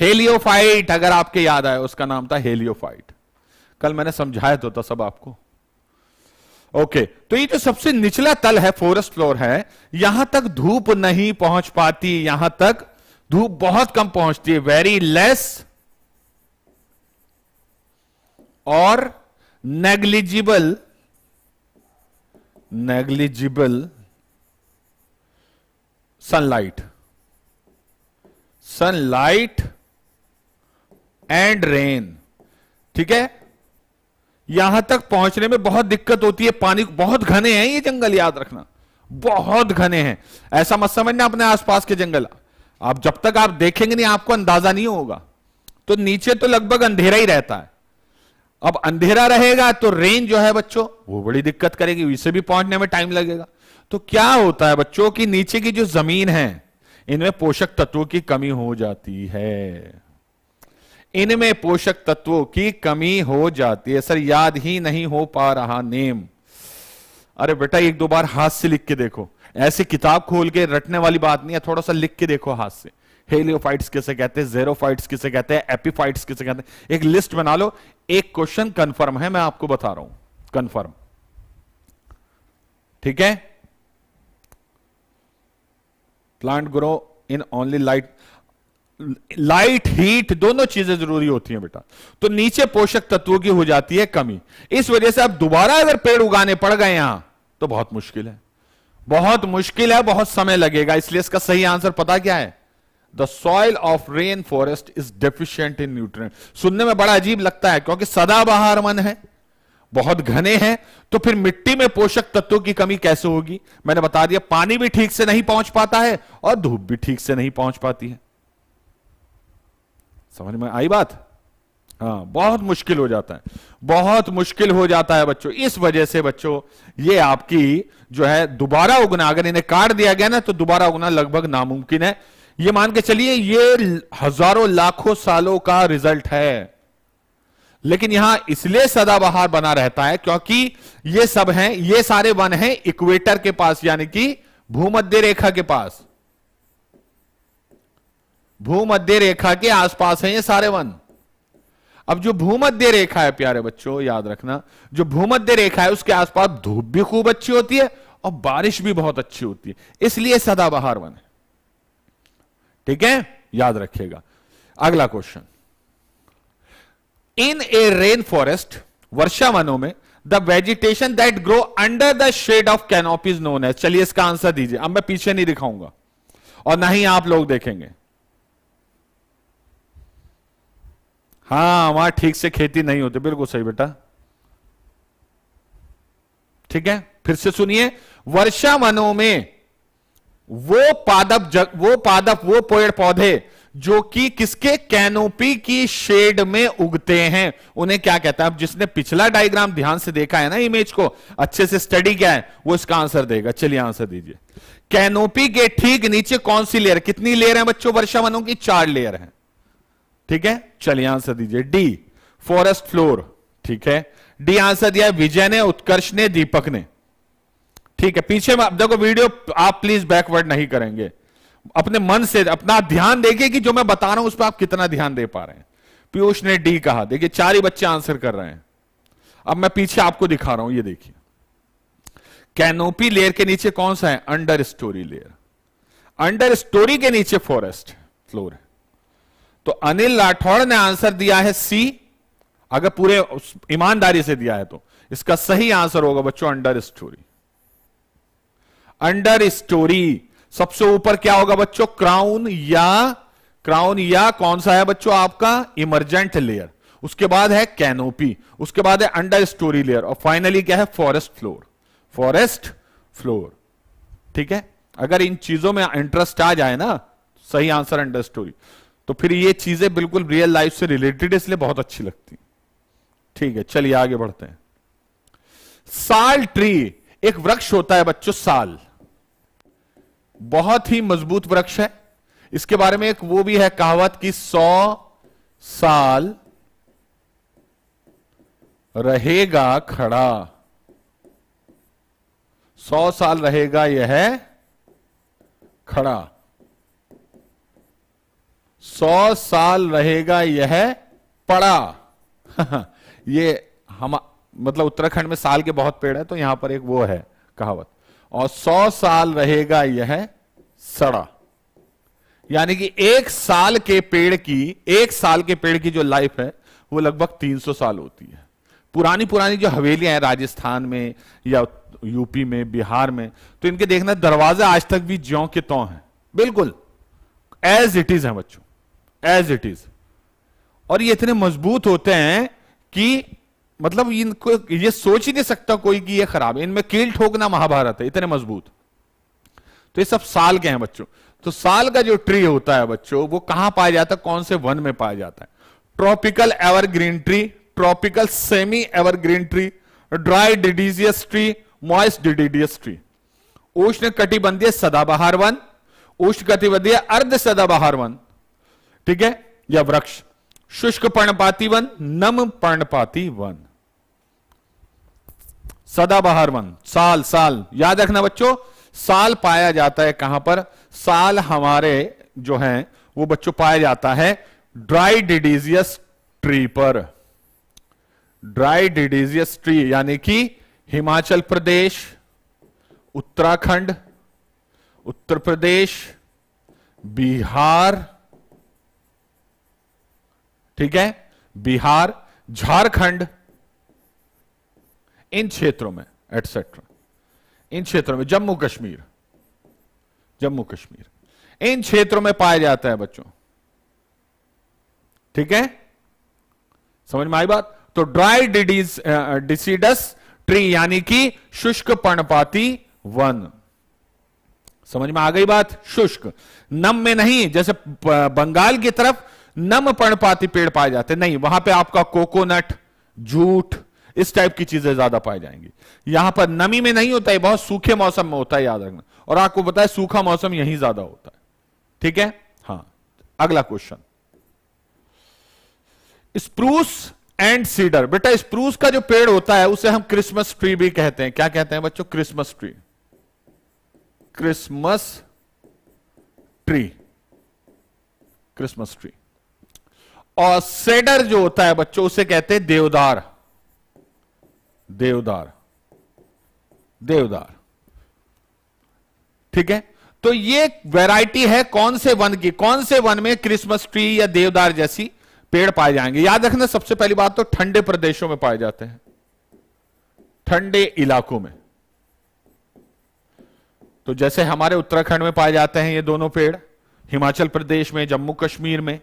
हेलियोफाइट, अगर आपके याद आए उसका नाम था हेलियोफाइट, कल मैंने समझाया तो था सब आपको। ओके, तो ये जो सबसे निचला तल है फॉरेस्ट फ्लोर है, यहां तक धूप नहीं पहुंच पाती, यहां तक धूप बहुत कम पहुंचती है, वेरी लेस और नेग्लिजिबल सनलाइट एंड रेन, ठीक है। यहां तक पहुंचने में बहुत दिक्कत होती है, पानी बहुत घने हैं ये जंगल, याद रखना बहुत घने हैं। ऐसा मत समझना अपने आसपास के जंगल, आप जब तक आप देखेंगे नहीं आपको अंदाजा नहीं होगा। तो नीचे तो लगभग अंधेरा ही रहता है, अब अंधेरा रहेगा तो रेन जो है बच्चों वो बड़ी दिक्कत करेगी, इसे भी पहुंचने में टाइम लगेगा। तो क्या होता है बच्चों की नीचे की जो जमीन है इनमें पोषक तत्वों की कमी हो जाती है, इनमें पोषक तत्वों की कमी हो जाती है। सर याद ही नहीं हो पा रहा नेम, अरे बेटा एक दो बार हाथ से लिख के देखो, ऐसे किताब खोल के रटने वाली बात नहीं है, थोड़ा सा लिख के देखो हाथ से। हेलियोफाइट्स किसे कहते हैं, ज़ेरोफाइट्स किसे कहते हैं, एपीफाइट्स किसे कहते हैं, एक लिस्ट बना लो। एक क्वेश्चन कंफर्म है, मैं आपको बता रहा हूं कंफर्म, ठीक है। Plant grow in only light heat, दोनों चीजें जरूरी होती हैं बेटा। तो नीचे पोषक तत्वों की हो जाती है कमी, इस वजह से आप दोबारा अगर पेड़ उगाने पड़ गए यहां तो बहुत मुश्किल है, बहुत मुश्किल है, बहुत समय लगेगा। इसलिए इसका सही आंसर पता क्या है, the soil of rain forest is deficient in nutrient. सुनने में बड़ा अजीब लगता है क्योंकि सदाबहार वन है, बहुत घने हैं, तो फिर मिट्टी में पोषक तत्वों की कमी कैसे होगी। मैंने बता दिया, पानी भी ठीक से नहीं पहुंच पाता है और धूप भी ठीक से नहीं पहुंच पाती है। समझ में आई बात, हाँ बहुत मुश्किल हो जाता है, बहुत मुश्किल हो जाता है बच्चों। इस वजह से बच्चों ये आपकी जो है दोबारा उगना, अगर इन्हें काट दिया गया ना तो दोबारा उगना लगभग नामुमकिन है। ये मान के चलिए ये हजारों लाखों सालों का रिजल्ट है, लेकिन यहां इसलिए सदाबहार बना रहता है क्योंकि ये सब हैं, ये सारे वन हैं इक्वेटर के पास, यानी कि भूमध्य रेखा के पास, भूमध्य रेखा के आसपास है ये सारे वन। अब जो भूमध्य रेखा है प्यारे बच्चों याद रखना, जो भूमध्य रेखा है उसके आसपास धूप भी खूब अच्छी होती है और बारिश भी बहुत अच्छी होती है, इसलिए सदाबहार वन है, ठीक है, याद रखिएगा। अगला question, in a rain forest, वर्षा वनों में, the vegetation that grow under the shade of canopies known as. चलिए इसका आंसर दीजिए, अब मैं पीछे नहीं दिखाऊंगा और ना ही आप लोग देखेंगे। हाँ वहां ठीक से खेती नहीं होती, बिल्कुल सही बेटा, ठीक है। फिर से सुनिए, वर्षा वनों में वो पेड़ पौधे जो कि किसके, कैनोपी की शेड में उगते हैं, उन्हें क्या कहता है। अब जिसने पिछला डायग्राम ध्यान से देखा है ना, इमेज को अच्छे से स्टडी किया है, वो इसका आंसर देगा। चलिए आंसर दीजिए, कैनोपी के ठीक नीचे कौन सी लेयर, कितनी लेयर है बच्चों वर्षा वनों की, 4 लेयर है, ठीक है। चलिए आंसर दीजिए, डी फॉरेस्ट फ्लोर, ठीक है, डी आंसर दिया है विजय ने, उत्कर्ष ने, दीपक ने, ठीक है। पीछे देखो वीडियो, आप प्लीज बैकवर्ड नहीं करेंगे, अपने मन से अपना ध्यान देखिए कि जो मैं बता रहा हूं उस पर आप कितना ध्यान दे पा रहे हैं। पीयूष ने डी कहा, देखिए 4 ही बच्चे आंसर कर रहे हैं। अब मैं पीछे आपको दिखा रहा हूं, ये देखिए कैनोपी लेयर के नीचे कौन सा है, under story layer, under story के नीचे फॉरेस्ट फ्लोर है। तो अनिल राठौड़ ने आंसर दिया है सी, अगर पूरे ईमानदारी से दिया है तो इसका सही आंसर होगा बच्चों अंडर स्टोरी। अंडर स्टोरी सबसे ऊपर क्या होगा बच्चों, क्राउन या कौन सा है बच्चों आपका, इमर्जेंट लेयर, उसके बाद है कैनोपी, उसके बाद है अंडर स्टोरी लेयर और फाइनली क्या है, फॉरेस्ट फ्लोर, फॉरेस्ट फ्लोर, ठीक है। अगर इन चीजों में इंटरेस्ट आ जाए ना, सही आंसर अंडर स्टोरी। तो फिर ये चीजें बिल्कुल रियल लाइफ से रिलेटेड, इसलिए बहुत अच्छी लगती, ठीक है। चलिए आगे बढ़ते हैं। साल ट्री, एक वृक्ष होता है बच्चों साल, बहुत ही मजबूत वृक्ष है। इसके बारे में एक वो भी है कहावत कि 100 साल रहेगा खड़ा, 100 साल रहेगा यह खड़ा, 100 साल रहेगा यह पड़ा। ये हम मतलब उत्तराखंड में साल के बहुत पेड़ है, तो यहां पर एक वो है कहावत, और 100 साल रहेगा यह सड़ा, यानी कि एक साल के पेड़ की जो लाइफ है वो लगभग 300 साल होती है। पुरानी जो हवेलियां हैं राजस्थान में या यूपी में, बिहार में, तो इनके देखना दरवाजे आज तक भी ज्यों के त्यों हैं, बिल्कुल एज इट इज है बच्चों, एज इट इज। और ये इतने मजबूत होते हैं कि मतलब इनको ये सोच ही नहीं सकता कोई कि ये खराब है, इनमें कील ठोकना महाभारत है, इतने मजबूत। तो ये सब साल के हैं बच्चों। तो साल का जो ट्री होता है बच्चों वो कहां पाया जाता है, कौन से वन में पाया जाता है? Tropical evergreen tree, tropical semi evergreen tree, dry deciduous tree, moist deciduous tree. उष्ण कटिबंधीय सदाबहार वन, उष्ण कटिबंधीय अर्ध सदाबहार वन, ठीक है, या वृक्ष। शुष्क पर्णपाती वन, नम पर्णपाती वन, सदाबहार वन। साल याद रखना बच्चों, साल पाया जाता है कहां पर? साल हमारे जो है वो बच्चों पाया जाता है ड्राई डिडीजियस ट्री पर, ड्राई डिडीजियस ट्री, यानी कि हिमाचल प्रदेश, उत्तराखंड, उत्तर प्रदेश, बिहार, ठीक है, बिहार, झारखंड, इन क्षेत्रों में एटसेट्रा, इन क्षेत्रों में जम्मू कश्मीर, इन क्षेत्रों में पाया जाता है बच्चों, ठीक है, समझ में आई बात। तो ड्राई डिसीडस ट्री यानी कि शुष्क पर्णपाती वन, समझ में आ गई बात। शुष्क, नम में नहीं, जैसे बंगाल की तरफ नम पर्णपाती पेड़ पाए जाते नहीं, वहां पे आपका कोकोनट, जूट, इस टाइप की चीजें ज्यादा पाई जाएंगी। यहां पर नमी में नहीं होता है, बहुत सूखे मौसम में होता है, याद रखना। और आपको बताया सूखा मौसम यहीं ज्यादा होता है, ठीक है। हाँ, अगला क्वेश्चन, स्प्रूस एंड सीडर। बेटा स्प्रूस का जो पेड़ होता है उसे हम क्रिसमस ट्री भी कहते हैं। क्या कहते हैं बच्चों? Christmas tree, Christmas tree, Christmas tree. और सेडर जो होता है बच्चों उसे कहते हैं देवदार, देवदार, देवदार, ठीक है। तो ये वैरायटी है कौन से वन की? कौन से वन में क्रिसमस ट्री या देवदार जैसी पेड़ पाए जाएंगे? याद रखना, सबसे पहली बात तो ठंडे प्रदेशों में पाए जाते हैं, ठंडे इलाकों में। तो जैसे हमारे उत्तराखंड में पाए जाते हैं ये दोनों पेड़, हिमाचल प्रदेश में, जम्मू कश्मीर में,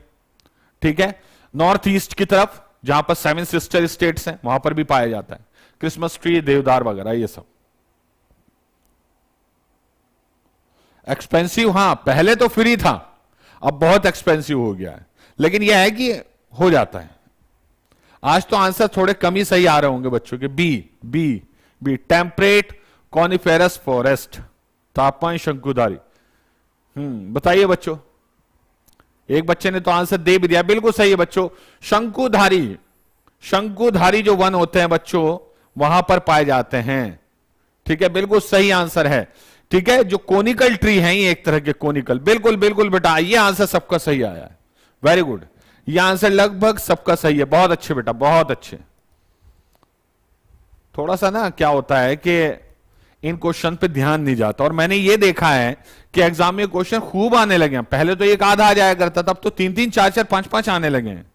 ठीक है। नॉर्थ ईस्ट की तरफ जहां पर 7 सिस्टर स्टेट्स हैं वहां पर भी पाया जाता है क्रिसमस ट्री, देवदार वगैरह ये सब। एक्सपेंसिव, हां पहले तो फ्री था, अब बहुत एक्सपेंसिव हो गया है, लेकिन यह है कि हो जाता है। आज तो आंसर थोड़े कम ही सही आ रहे होंगे बच्चों के। B B B temperate coniferous forest, तापमान शंकुधारी। बताइए बच्चों, एक बच्चे ने तो आंसर दे भी दिया, बिल्कुल सही है बच्चों। शंकुधारी, शंकुधारी जो वन होते हैं बच्चों वहां पर पाए जाते हैं, ठीक है, बिल्कुल सही आंसर है, ठीक है। जो कोनिकल ट्री हैं ये एक तरह के कोनिकल, बिल्कुल बिल्कुल बेटा, ये आंसर सबका सही आया है, वेरी गुड, ये आंसर लगभग सबका सही है, बहुत अच्छे बेटा, बहुत अच्छे। थोड़ा सा ना क्या होता है कि इन क्वेश्चन पे ध्यान नहीं जाता, और मैंने ये देखा है कि एग्जाम में क्वेश्चन खूब आने लगे हैं। पहले तो एक आधा आ जाया करता था, अब तो 3-3, 4-4, 5-5 आने लगे हैं।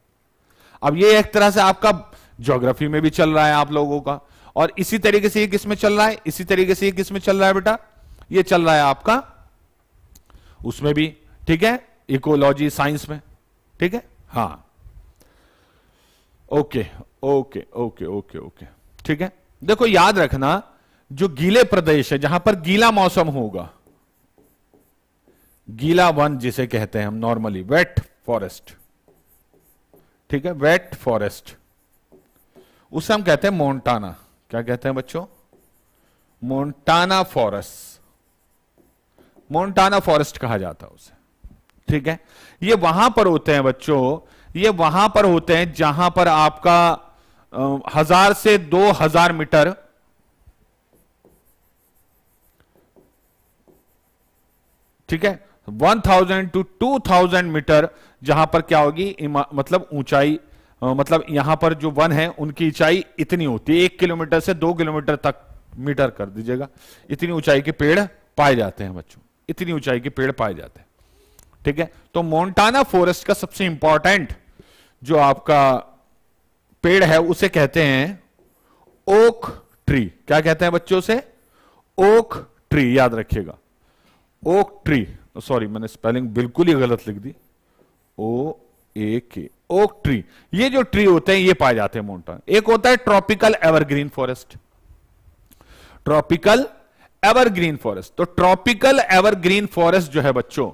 अब ये एक तरह से आपका ज्योग्राफी में भी चल रहा है आप लोगों का, और इसी तरीके से ये किसमें चल रहा है, इसी तरीके से ये किसमें चल रहा है बेटा, ये चल रहा है आपका उसमें भी, ठीक है, इकोलॉजी साइंस में, ठीक है। हाँ, okay okay okay okay okay, ठीक है। देखो याद रखना, जो गीले प्रदेश है जहां पर गीला मौसम होगा, गीला वन जिसे कहते हैं हम नॉर्मली, वेट फॉरेस्ट, ठीक है, वेट फॉरेस्ट, उसे हम कहते हैं मोन्टाना। क्या कहते हैं बच्चों? मोन्टाना फॉरेस्ट, मोन्टाना फॉरेस्ट कहा जाता है उसे, ठीक है। ये वहां पर होते हैं बच्चों, ये वहां पर होते हैं जहां पर आपका 1000 से 2000 मीटर ठीक है, 1000 to 2000 मीटर जहां पर क्या होगी मतलब ऊंचाई मतलब यहां पर जो वन है उनकी ऊंचाई इतनी होती है, 1 किलोमीटर से 2 किलोमीटर तक मीटर कर दीजिएगा, इतनी ऊंचाई के पेड़ पाए जाते हैं बच्चों, इतनी ऊंचाई के पेड़ पाए जाते हैं। ठीक है, तो मोन्टाना फॉरेस्ट का सबसे इंपॉर्टेंट जो आपका पेड़ है उसे कहते हैं ओक ट्री। क्या कहते हैं बच्चों से? ओक ट्री, याद रखिएगा ओक ट्री। सॉरी मैंने स्पेलिंग बिल्कुल ही गलत लिख दी, OAK, ओक ट्री। ये जो ट्री होते हैं ये पाए जाते हैं मोन्टाना। एक होता है tropical evergreen forest, tropical evergreen forest. तो ट्रॉपिकल एवरग्रीन फॉरेस्ट जो है बच्चों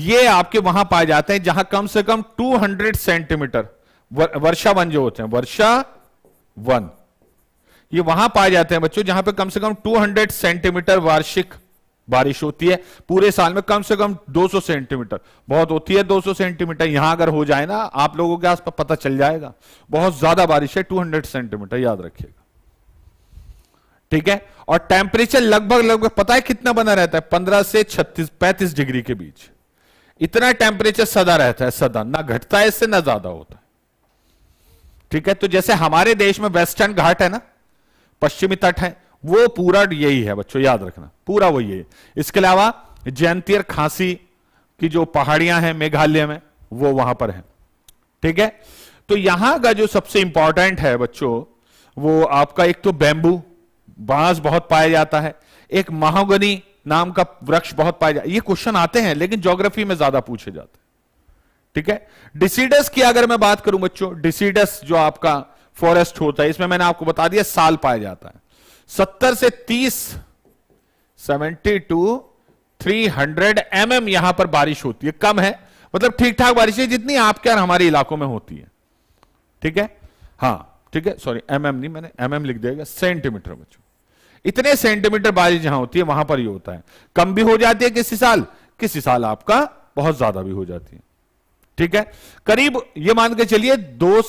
ये आपके वहां पाए जाते हैं जहां कम से कम 200 सेंटीमीटर वर्षा वन जो होते हैं, वर्षा वन, ये वहां पाए जाते हैं बच्चों जहां पे कम से कम 200 सेंटीमीटर वार्षिक बारिश होती है, पूरे साल में कम से कम 200 सेंटीमीटर बहुत होती है, 200 सेंटीमीटर यहां अगर हो जाए ना आप लोगों के आसपास पता चल जाएगा बहुत ज्यादा बारिश है, 200 सेंटीमीटर याद रखिएगा। ठीक है, और टेम्परेचर लगभग लगभग पता है कितना बना रहता है, 15 से 35 डिग्री के बीच, इतना टेम्परेचर सदा रहता है, सदा, ना घटता है इससे ना ज्यादा होता है। ठीक है, तो जैसे हमारे देश में वेस्टर्न घाट है ना, पश्चिमी तट है, वो पूरा यही है बच्चों, याद रखना पूरा वो यही है। इसके अलावा जैंतियर खासी की जो पहाड़ियां हैं मेघालय में वो वहां पर है। ठीक है, तो यहां का जो सबसे इंपॉर्टेंट है बच्चों वो आपका एक तो बैम्बू, बांस बहुत पाया जाता है, एक महोगनी नाम का वृक्ष बहुत पाया जाता है। ये क्वेश्चन आते हैं लेकिन ज्योग्राफी में ज्यादा पूछे जाते हैं। ठीक है, डिसीडस की अगर मैं बात करूं बच्चों, डिसीडस जो आपका फॉरेस्ट होता है इसमें मैंने आपको बता दिया साल पाया जाता है 70 से 300 यहां पर बारिश होती है, कम है मतलब ठीक ठाक बारिश है जितनी आपके और हमारे इलाकों में होती है। ठीक है, हाँ ठीक है, सॉरी नहीं मैंने mm लिख दिया, सेंटीमीटर बच्चों, इतने सेंटीमीटर बारिश जहां होती है वहां पर ये होता है। कम भी हो जाती है किसी साल, किसी साल आपका बहुत ज्यादा भी हो जाती है। ठीक है, करीब ये मान के चलिए 2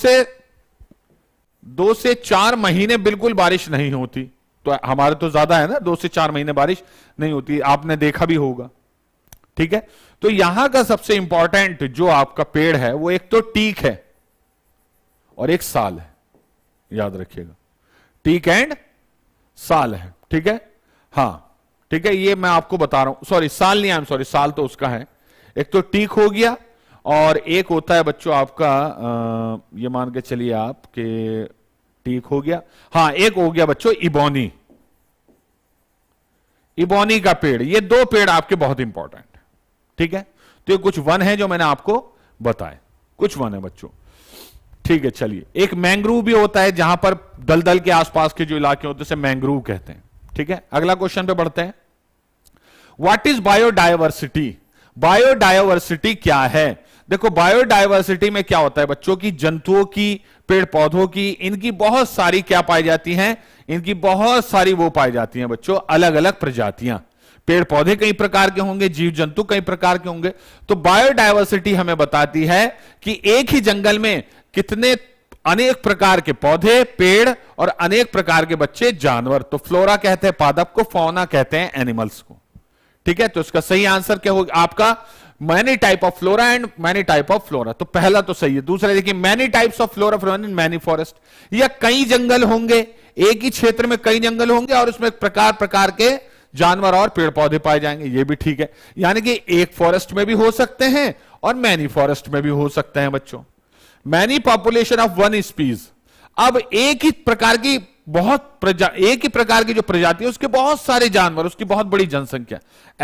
से 4 महीने बिल्कुल बारिश नहीं होती, तो हमारे तो ज्यादा है ना, 2 से 4 महीने बारिश नहीं होती, आपने देखा भी होगा। ठीक है, तो यहां का सबसे इंपॉर्टेंट जो आपका पेड़ है वो एक तो टीक है और एक साल है, याद रखिएगा टीक एंड साल है। ठीक है, हाँ ठीक है, ये मैं आपको बता रहा हूं, सॉरी साल नहीं, आई एम सॉरी, साल तो उसका है, एक तो टीक हो गया और एक होता है बच्चों आपका ये मान के चलिए आपके टीक हो गया, हाँ एक हो गया बच्चों इबोनी, इबोनी का पेड़। ये 2 पेड़ आपके बहुत इंपॉर्टेंट है। ठीक है, तो ये कुछ वन है जो मैंने आपको बताए, कुछ वन है बच्चों। ठीक है, चलिए एक मैंग्रोव भी होता है जहां पर दलदल के आसपास के जो इलाके होते हैं उसे मैंग्रोव कहते हैं। ठीक है, अगला क्वेश्चन पे बढ़ते हैं, व्हाट इज बायोडायवर्सिटी? बायोडायवर्सिटी क्या है? देखो बायोडायवर्सिटी में क्या होता है बच्चों की जंतुओं की, पेड़ पौधों की, इनकी बहुत सारी क्या पाई जाती हैं, इनकी बहुत सारी वो पाई जाती हैं बच्चों, अलग अलग प्रजातियां। पेड़ पौधे कई प्रकार के होंगे, जीव जंतु कई प्रकार के होंगे, तो बायोडायवर्सिटी हमें बताती है कि एक ही जंगल में कितने अनेक प्रकार के पौधे, पेड़ और अनेक प्रकार के बच्चे जानवर। तो फ्लोरा कहते हैं पादप को, फौना कहते हैं एनिमल्स को। ठीक है, तो इसका सही आंसर क्या होगा आपका? Many type of flora and many type of flora. तो पहला तो सही है। दूसरा देखिए, many types of flora in many forest, या कई जंगल होंगे, एक ही क्षेत्र में कई जंगल होंगे और उसमें प्रकार प्रकार के जानवर और पेड़ पौधे पाए जाएंगे, ये भी ठीक है। यानी कि एक फॉरेस्ट में भी हो सकते हैं और मैनी फॉरेस्ट में भी हो सकते हैं बच्चों। Many population of one species, अब एक ही प्रकार की एक ही प्रकार की जो प्रजाति है उसके बहुत सारे जानवर, उसकी बहुत बड़ी जनसंख्या,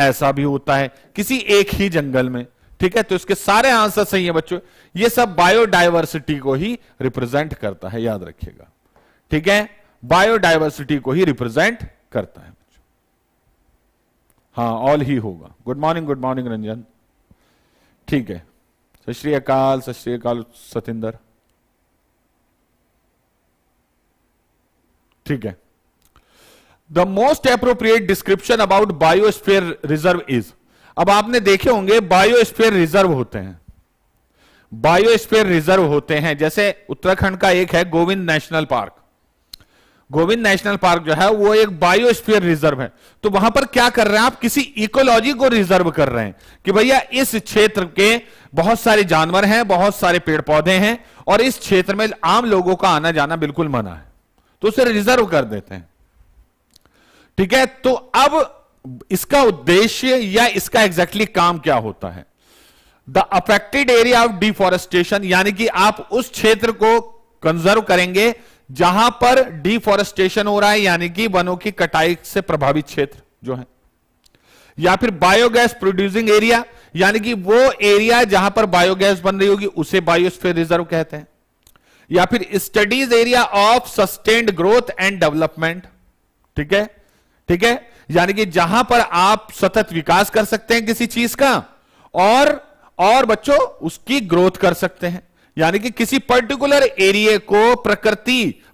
ऐसा भी होता है किसी एक ही जंगल में। ठीक है, तो इसके सारे आंसर सही है बच्चों। ये सब बायोडायवर्सिटी को ही रिप्रेजेंट करता है, याद रखिएगा। ठीक है, बायोडायवर्सिटी को ही रिप्रेजेंट करता है बच्चों। हाँ ऑल ही होगा। Good morning Ranjan. ठीक है, सत श्री अकाल सतिंदर। ठीक है, the most appropriate description about biosphere reserve is, अब आपने देखे होंगे बायोस्फीयर रिजर्व होते हैं, बायोस्फीयर रिजर्व होते हैं। जैसे उत्तराखंड का एक है Govind national park, Govind national park जो है वो एक बायोस्फीयर रिजर्व है, तो वहां पर क्या कर रहे हैं आप, किसी इकोलॉजी को रिजर्व कर रहे हैं कि भैया इस क्षेत्र के बहुत सारे जानवर हैं, बहुत सारे पेड़ पौधे हैं और इस क्षेत्र में आम लोगों का आना जाना बिल्कुल मना है, तो उसे रिजर्व कर देते हैं। ठीक है, तो अब इसका उद्देश्य या इसका एग्जैक्टली काम क्या होता है, the affected area of deforestation, यानी कि आप उस क्षेत्र को कंजर्व करेंगे जहां पर डिफॉरेस्टेशन हो रहा है, यानी कि वनों की कटाई से प्रभावित क्षेत्र जो है, या फिर बायोगैस प्रोड्यूसिंग एरिया, यानी कि वो एरिया जहां पर बायोगैस बन रही होगी उसे बायोस्फीयर रिजर्व कहते हैं, या फिर studies area of sustained growth and development. ठीक है, ठीक है, यानी कि जहां पर आप सतत विकास कर सकते हैं किसी चीज का और बच्चों उसकी ग्रोथ कर सकते हैं, यानी कि किसी पर्टिकुलर एरिया को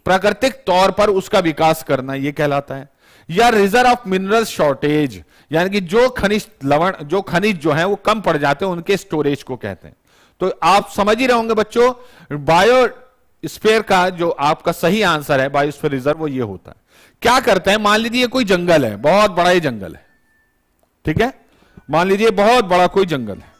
प्राकृतिक तौर पर उसका विकास करना, यह कहलाता है। या रिजर्व ऑफ मिनरल शॉर्टेज, यानी कि जो खनिज है वो कम पड़ जाते हैं उनके स्टोरेज को कहते हैं। तो आप समझ ही रहे होंगे बच्चों, बायोस्फीयर का जो आपका सही आंसर है, बायोस्फीयर रिजर्व, वो ये होता है। क्या करते हैं, मान लीजिए कोई जंगल है, बहुत बड़ा ही जंगल है, ठीक है, मान लीजिए बहुत बड़ा कोई जंगल है,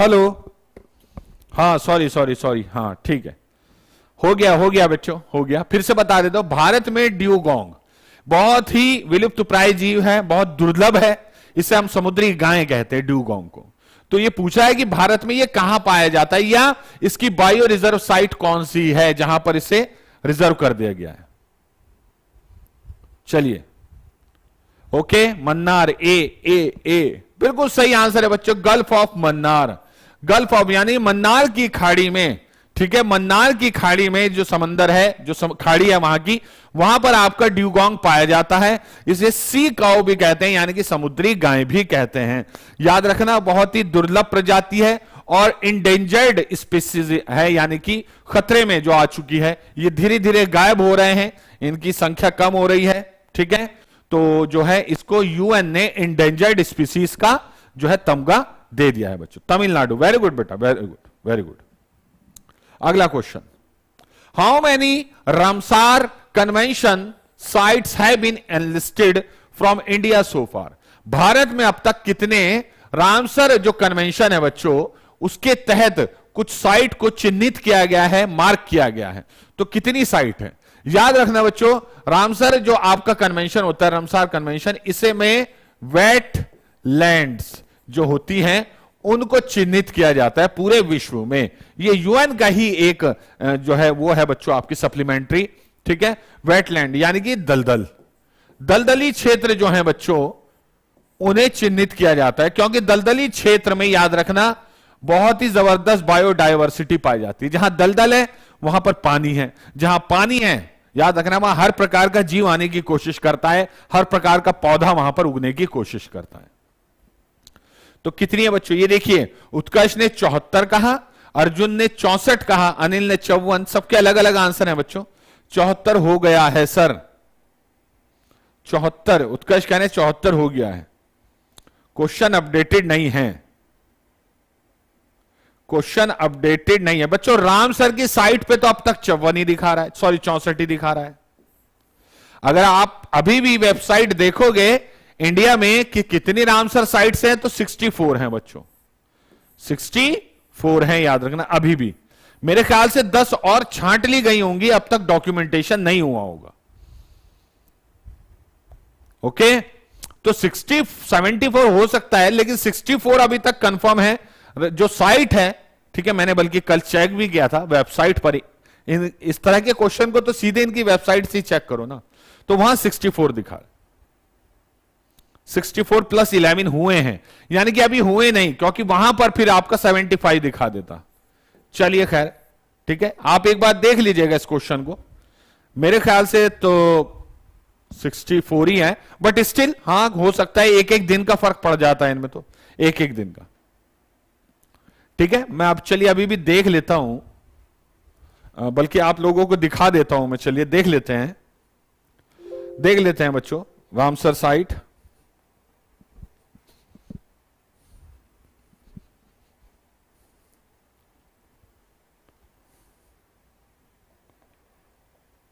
हेलो, हाँ सॉरी, हाँ ठीक है, हो गया बच्चों, हो गया। फिर से बता देता हूं, भारत में ड्यूगोंग बहुत ही विलुप्त प्राय जीव है, बहुत दुर्लभ है, इसे हम समुद्री गाय कहते हैं ड्यूगोंग को। तो ये पूछा है कि भारत में ये कहां पाया जाता है या इसकी बायो रिजर्व साइट कौन सी है जहां पर इसे रिजर्व कर दिया गया है। चलिए, ओके, मन्नार, ए बिल्कुल सही आंसर है बच्चों, gulf of Mannar. Gulf of यानी मन्नार की खाड़ी में, ठीक है, मन्नार की खाड़ी में जो समंदर है, जो खाड़ी है वहां की, वहां पर आपका ड्यूगोंग पाया जाता है। इसे सी काऊ भी कहते हैं, यानी कि समुद्री गाय भी कहते हैं। याद रखना, बहुत ही दुर्लभ प्रजाति है और इंडेंजर्ड स्पीसीज है, यानी कि खतरे में जो आ चुकी है। ये धीरे धीरे गायब हो रहे हैं, इनकी संख्या कम हो रही है, ठीक है। तो जो है इसको यूएन ने इंडेंजर्ड स्पीसीज का जो है तमगा दे दिया है बच्चों। तमिलनाडु, वेरी गुड बेटा, वेरी गुड। अगला question, how many Ramsar convention sites have been enlisted from India so far. Bharat में अब तक कितने रामसर जो कन्वेंशन है बच्चों उसके तहत कुछ साइट को चिन्हित किया गया है, मार्क किया गया है, तो कितनी साइट है। याद रखना बच्चों, रामसर जो आपका कन्वेंशन होता है, रामसार कन्वेंशन, इसे में वेट लैंड्स जो होती हैं उनको चिन्हित किया जाता है पूरे विश्व में। ये यूएन का ही एक जो है वो है बच्चों आपकी सप्लीमेंट्री, ठीक है। वेटलैंड यानी कि दलदली क्षेत्र जो है बच्चों उन्हें चिन्हित किया जाता है, क्योंकि दलदली क्षेत्र में याद रखना बहुत ही जबरदस्त बायोडायवर्सिटी पाई जाती है। जहां दलदल है वहां पर पानी है, जहां पानी है याद रखना, वहां हर प्रकार का जीव आने की कोशिश करता है, हर प्रकार का पौधा वहां पर उगने की कोशिश करता है। तो कितनी है बच्चों, ये देखिए उत्कर्ष ने 74 कहा, अर्जुन ने 64 कहा, अनिल ने 54, सबके अलग अलग आंसर है बच्चों। 74 हो गया है सर, 74 उत्कर्ष कहने 74 हो गया है। क्वेश्चन अपडेटेड नहीं है, क्वेश्चन अपडेटेड नहीं है बच्चों। राम सर की साइट पे तो अब तक 54 ही दिखा रहा है, सॉरी 64 ही दिखा रहा है। अगर आप अभी भी वेबसाइट देखोगे इंडिया में कि कितनी राम सर साइट्स हैं, तो 64 हैं बच्चों, 64 हैं याद रखना। अभी भी मेरे ख्याल से 10 और छांट ली गई होंगी, अब तक डॉक्यूमेंटेशन नहीं हुआ होगा। ओके तो 74 हो सकता है, लेकिन 64 अभी तक कंफर्म है जो साइट है, ठीक है। मैंने बल्कि कल चेक भी किया था वेबसाइट पर, इस तरह के क्वेश्चन को तो सीधे इनकी वेबसाइट से चेक करो ना, तो वहां 64 दिखा, 64 प्लस 11 हुए हैं, यानी कि अभी हुए नहीं, क्योंकि वहां पर फिर आपका 75 दिखा देता। चलिए खैर ठीक है, आप एक बार देख लीजिएगा इस क्वेश्चन को, मेरे ख्याल से तो 64 ही है, बट स्टिल हां हो सकता है एक एक दिन का फर्क पड़ जाता है इनमें, तो एक एक दिन का, ठीक है। मैं आप चलिए अभी भी देख लेता हूं, बल्कि आप लोगों को दिखा देता हूं मैं, चलिए देख लेते हैं, देख लेते हैं बच्चों रामसर साइट।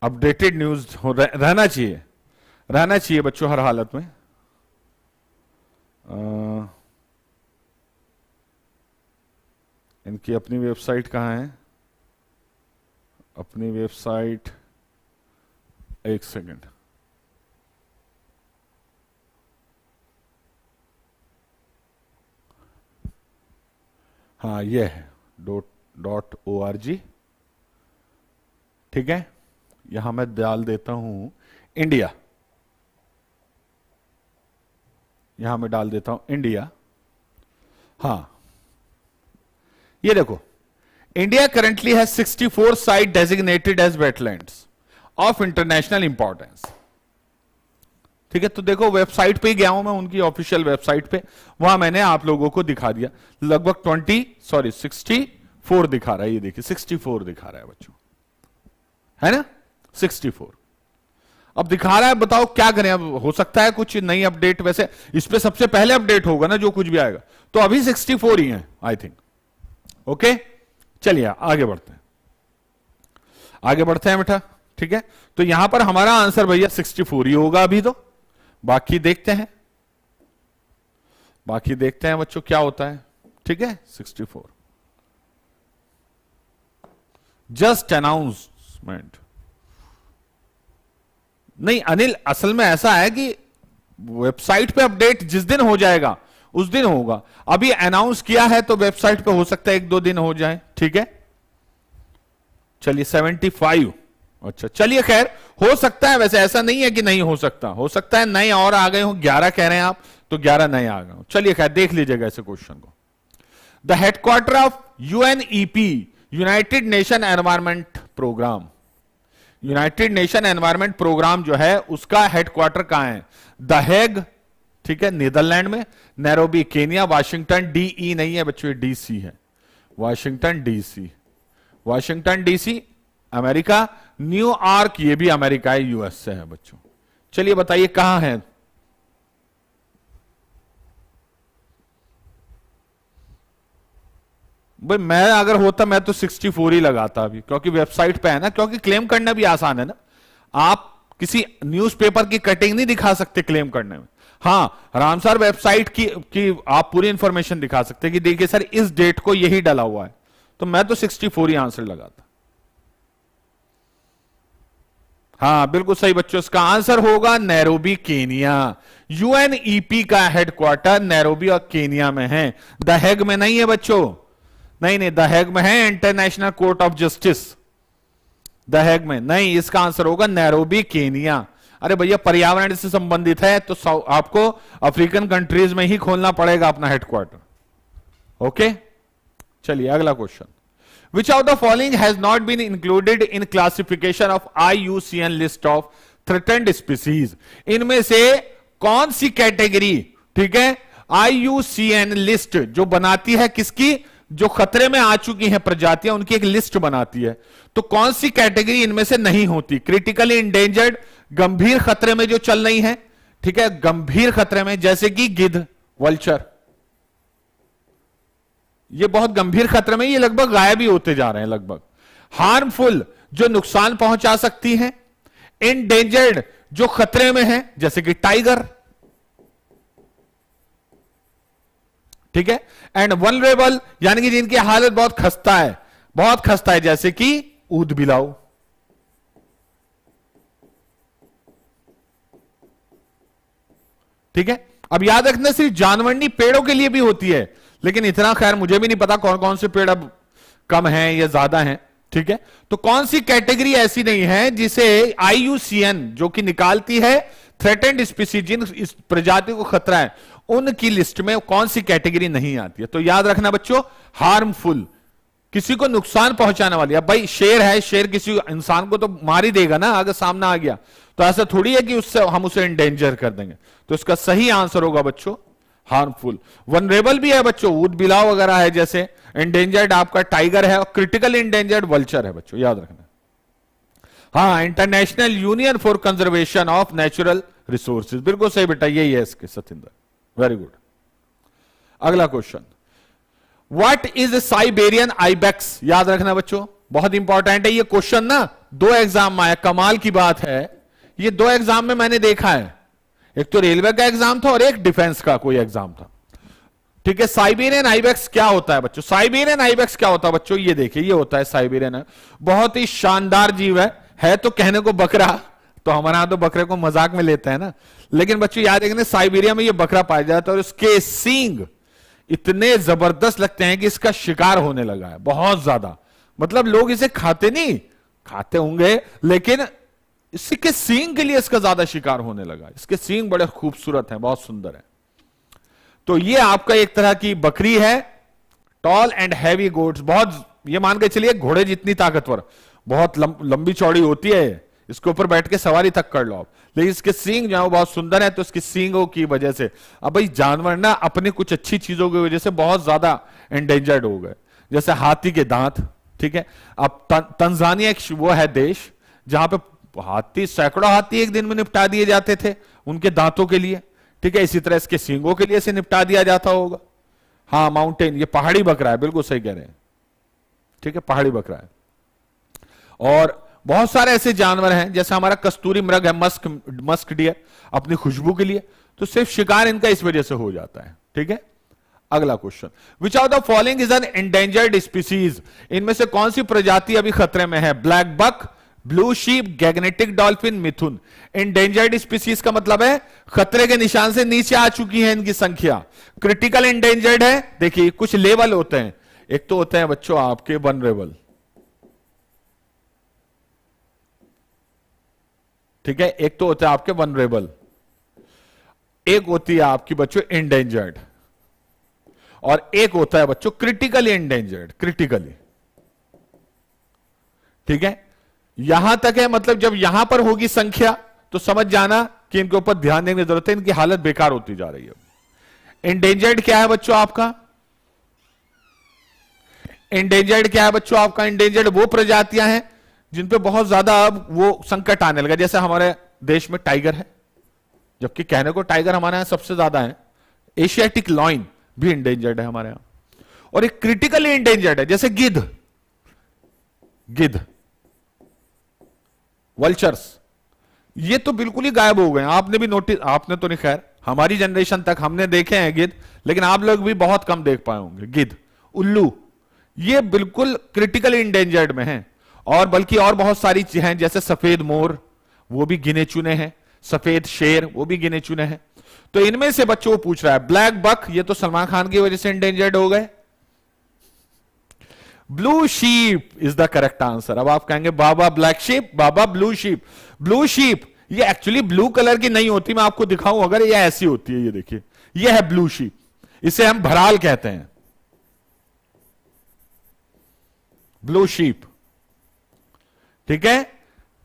अपडेटेड न्यूज रहना चाहिए, रहना चाहिए बच्चों हर हालत में। इनकी अपनी वेबसाइट कहाँ है, अपनी वेबसाइट एक सेकंड, हाँ ये है .org, ठीक है। यहां मैं डाल देता हूं इंडिया, यहां मैं डाल देता हूं इंडिया, हाँ ये देखो इंडिया करंटली है 64 site designated as wetlands of international importance, ठीक है। तो देखो वेबसाइट पे ही गया हूं मैं, उनकी ऑफिशियल वेबसाइट पे, वहां मैंने आप लोगों को दिखा दिया, लगभग 64 दिखा रहा है, ये देखिए 64 दिखा रहा है बच्चों, है ना 64 अब दिखा रहा है। बताओ क्या करें, अब हो सकता है कुछ नई अपडेट, वैसे इस पे सबसे पहले अपडेट होगा ना जो कुछ भी आएगा, तो अभी 64 ही है आई थिंक। ओके चलिए आगे बढ़ते हैं, आगे बढ़ते हैं बेटा, ठीक है। तो यहां पर हमारा आंसर भैया 64 ही होगा अभी तो, बाकी देखते हैं, बाकी देखते हैं बच्चों क्या होता है, ठीक है। 64 जस्ट अनाउंसमेंट नहीं अनिल, असल में ऐसा है कि वेबसाइट पे अपडेट जिस दिन हो जाएगा उस दिन होगा, अभी अनाउंस किया है तो वेबसाइट पे हो सकता है एक दो दिन हो जाए, ठीक है। चलिए 75 अच्छा चलिए खैर हो सकता है, वैसे ऐसा नहीं है कि नहीं हो सकता, हो सकता है नए और आ गए हो, 11 कह रहे हैं आप तो 11 नए आ गए हो। चलिए खैर देख लीजिएगा ऐसे क्वेश्चन को। The headquarter of UNEP United nation environment programme, United nation environment programme जो है उसका हेडक्वार्टर कहां है, द हेग, ठीक है नीदरलैंड में, नैरोबी केनिया, वाशिंगटन डीई नहीं है बच्चों डीसी है, Washington DC, Washington DC America, New York ये भी अमेरिका है यूएस से है बच्चों। चलिए बताइए कहां है, भाई मैं अगर होता मैं तो 64 ही लगाता अभी, क्योंकि वेबसाइट पे है ना, क्योंकि क्लेम करना भी आसान है ना, आप किसी न्यूज़पेपर की कटिंग नहीं दिखा सकते क्लेम करने में। हाँ रामसर वेबसाइट की आप पूरी इंफॉर्मेशन दिखा सकते हैं कि देखिए सर इस डेट को यही डाला हुआ है, तो मैं तो 64 ही आंसर लगाता। हाँ बिल्कुल सही बच्चों, इसका आंसर होगा नैरोबी केनिया, यूएनईपी का हेडक्वार्टर नैरोबी और केनिया में है, द हेग में नहीं है बच्चों, नहीं द हेग में है international court of justice, the Hague में नहीं, इसका आंसर होगा नैरोबी केनिया। अरे भैया पर्यावरण से संबंधित है तो आपको अफ्रीकन कंट्रीज में ही खोलना पड़ेगा अपना हेडक्वार्टर। ओके चलिए अगला question, Which of the following has not been included in classification of IUCN list of threatened species? इनमें से कौन सी कैटेगरी, ठीक है, IUCN लिस्ट जो बनाती है किसकी, जो खतरे में आ चुकी हैं प्रजातियां, उनकी एक लिस्ट बनाती है, तो कौन सी कैटेगरी इनमें से नहीं होती? क्रिटिकली इंडेंजर्ड, गंभीर खतरे में जो चल रही है, ठीक है, गंभीर खतरे में, जैसे कि गिद्ध, वल्चर, ये बहुत गंभीर खतरे में, ये लगभग गायब ही होते जा रहे हैं लगभग। हार्मफुल, जो नुकसान पहुंचा सकती हैं। इंडेंजर्ड, जो खतरे में है, जैसे कि टाइगर, ठीक है। एंड वनरेबल, यानी कि जिनकी हालत बहुत खस्ता है, बहुत खस्ता है, जैसे कि ऊद बिलाऊ। ठीक है, अब याद रखना सिर्फ जानवर नहीं, पेड़ों के लिए भी होती है, लेकिन इतना खैर मुझे भी नहीं पता कौन कौन से पेड़ अब कम हैं या ज्यादा हैं, ठीक है। तो कौन सी कैटेगरी ऐसी नहीं है जिसे IUCN जो कि निकालती है थ्रेटेंड स्पीसीज, जिन इस प्रजाति को खतरा है, उनकी लिस्ट में कौन सी कैटेगरी नहीं आती है? तो याद रखना बच्चों, हार्मफुल, किसी को नुकसान पहुंचाने वाली। अब भाई शेर है, शेर किसी इंसान को तो मार ही देगा ना अगर सामने आ गया, तो ऐसा थोड़ी है कि उससे हम उसे इंडेंजर कर देंगे। तो इसका सही आंसर होगा बच्चों हार्मफुल। वनरेबल भी है बच्चों, ऊद बिलाव वगैरह है, जैसे इंडेंजर्ड आपका टाइगर है, और क्रिटिकल इंडेंजर्ड वल्चर है बच्चों, याद रखना। हाँ, international union for conservation of natural resources, बिल्कुल सही बेटा, यही है इसके सतिंदर, वेरी गुड। अगला question, what is Siberian ibex? याद रखना बच्चों, बहुत इंपॉर्टेंट है ये क्वेश्चन ना, दो एग्जाम में आया, कमाल की बात है, ये दो एग्जाम में मैंने देखा है, एक तो रेलवे का एग्जाम था और एक डिफेंस का कोई एग्जाम था, ठीक है। साइबेरियन आइबेक्स क्या होता है बच्चों? साइबेरियन आइबेक्स क्या होता है बच्चों, ये देखिए, ये होता है साइबेरियन, बहुत ही शानदार जीव है तो कहने को बकरा, तो हमारा तो बकरे को मजाक में लेते हैं ना, लेकिन बच्चों याद रखना साइबेरिया में ये बकरा पाया जाता है, और उसके सींग इतने जबरदस्त लगते हैं कि इसका शिकार होने लगा है बहुत ज्यादा, मतलब लोग इसे खाते नहीं, खाते होंगे, लेकिन इसके सींग के लिए इसका ज्यादा शिकार होने लगा। इसके सींग बड़े खूबसूरत हैं, बहुत सुंदर हैं। तो ये आपका एक तरह की बकरी है, टॉल एंड हैवी गोट्स, बहुत, ये मान के चलिए घोड़े जितनी ताकतवर, बहुत लंबी चौड़ी होती है, इसके ऊपर बैठ के सवारी तक कर लो आप, लेकिन इसके सींग जो है बहुत सुंदर है, तो इसके सींगों की वजह से अब भाई जानवर ना अपने कुछ अच्छी चीजों की वजह से बहुत ज्यादा एंडेंजर्ड हो गए, जैसे हाथी के दांत, ठीक है। अब तंजानिया एक वो है देश जहां पे हाथी, सैकड़ों हाथी एक दिन में निपटा दिए जाते थे उनके दांतों के लिए, ठीक है। इसी तरह इसके सींगों के लिए इसे निपटा दिया जाता होगा। हाँ, माउंटेन, ये पहाड़ी बकरा है, बिल्कुल सही कह रहे हैं, ठीक है, पहाड़ी बकरा है। और बहुत सारे ऐसे जानवर हैं, जैसे हमारा कस्तूरी मृग है, मस्क डियर, अपनी खुशबू के लिए, तो सिर्फ शिकार इनका इस वजह से हो जाता है, ठीक है। अगला question, which of the following is an endangered species? इनमें से कौन सी प्रजाति अभी खतरे में है? Black buck, blue sheep, Gangetic dolphin, mithun. Endangered species का मतलब है खतरे के निशान से नीचे आ चुकी है इनकी संख्या। क्रिटिकल इंडेंजर्ड है, देखिए कुछ लेवल होते हैं, एक तो होते हैं बच्चों आपके वनरेबल, ठीक है, एक तो होता है आपके वनरेबल, एक होती है आपकी बच्चों इंडेंजर्ड, और एक होता है बच्चों क्रिटिकली इंडेंजर्ड, क्रिटिकली, ठीक है। यहां तक है, मतलब जब यहां पर होगी संख्या तो समझ जाना कि इनके ऊपर ध्यान देने की जरूरत है, इनकी हालत बेकार होती जा रही है। इंडेंजर्ड क्या है बच्चों आपका? इंडेंजर्ड क्या है बच्चों आपका? इंडेंजर्ड वो प्रजातियां हैं जिन पे बहुत ज्यादा अब वो संकट आने लगा, जैसे हमारे देश में टाइगर है, जबकि कहने को टाइगर हमारे यहां सबसे ज्यादा है। एशियाटिक लॉइन भी इंडेंजर्ड है हमारे यहां, और एक क्रिटिकली इंडेंजर्ड है, जैसे गिद्ध, वल्चर्स, ये तो बिल्कुल ही गायब हो गए। आपने भी नोटिस, आपने तो नहीं, खैर हमारी जनरेशन तक हमने देखे हैं गिद्ध, लेकिन आप लोग भी बहुत कम देख पाए होंगे गिद्ध, उल्लू, ये बिल्कुल क्रिटिकल इंडेंजर्ड में हैं। और बल्कि और बहुत सारी चीजें हैं, जैसे सफेद मोर, वो भी गिने चुने हैं, सफेद शेर, वो भी गिने चुने हैं। तो इनमें से बच्चों पूछ रहा है, ब्लैक बक, ये तो सलमान खान की वजह से इंडेंजर्ड हो गए। Blue sheep is the correct answer. अब आप कहेंगे baa baa black sheep, baa baa blue sheep. Blue sheep ये एक्चुअली ब्लू कलर की नहीं होती, मैं आपको दिखाऊं अगर, ये ऐसी होती है, ये देखिए, ये है ब्लू शीप, इसे हम भराल कहते हैं, ब्लू शीप, ठीक है,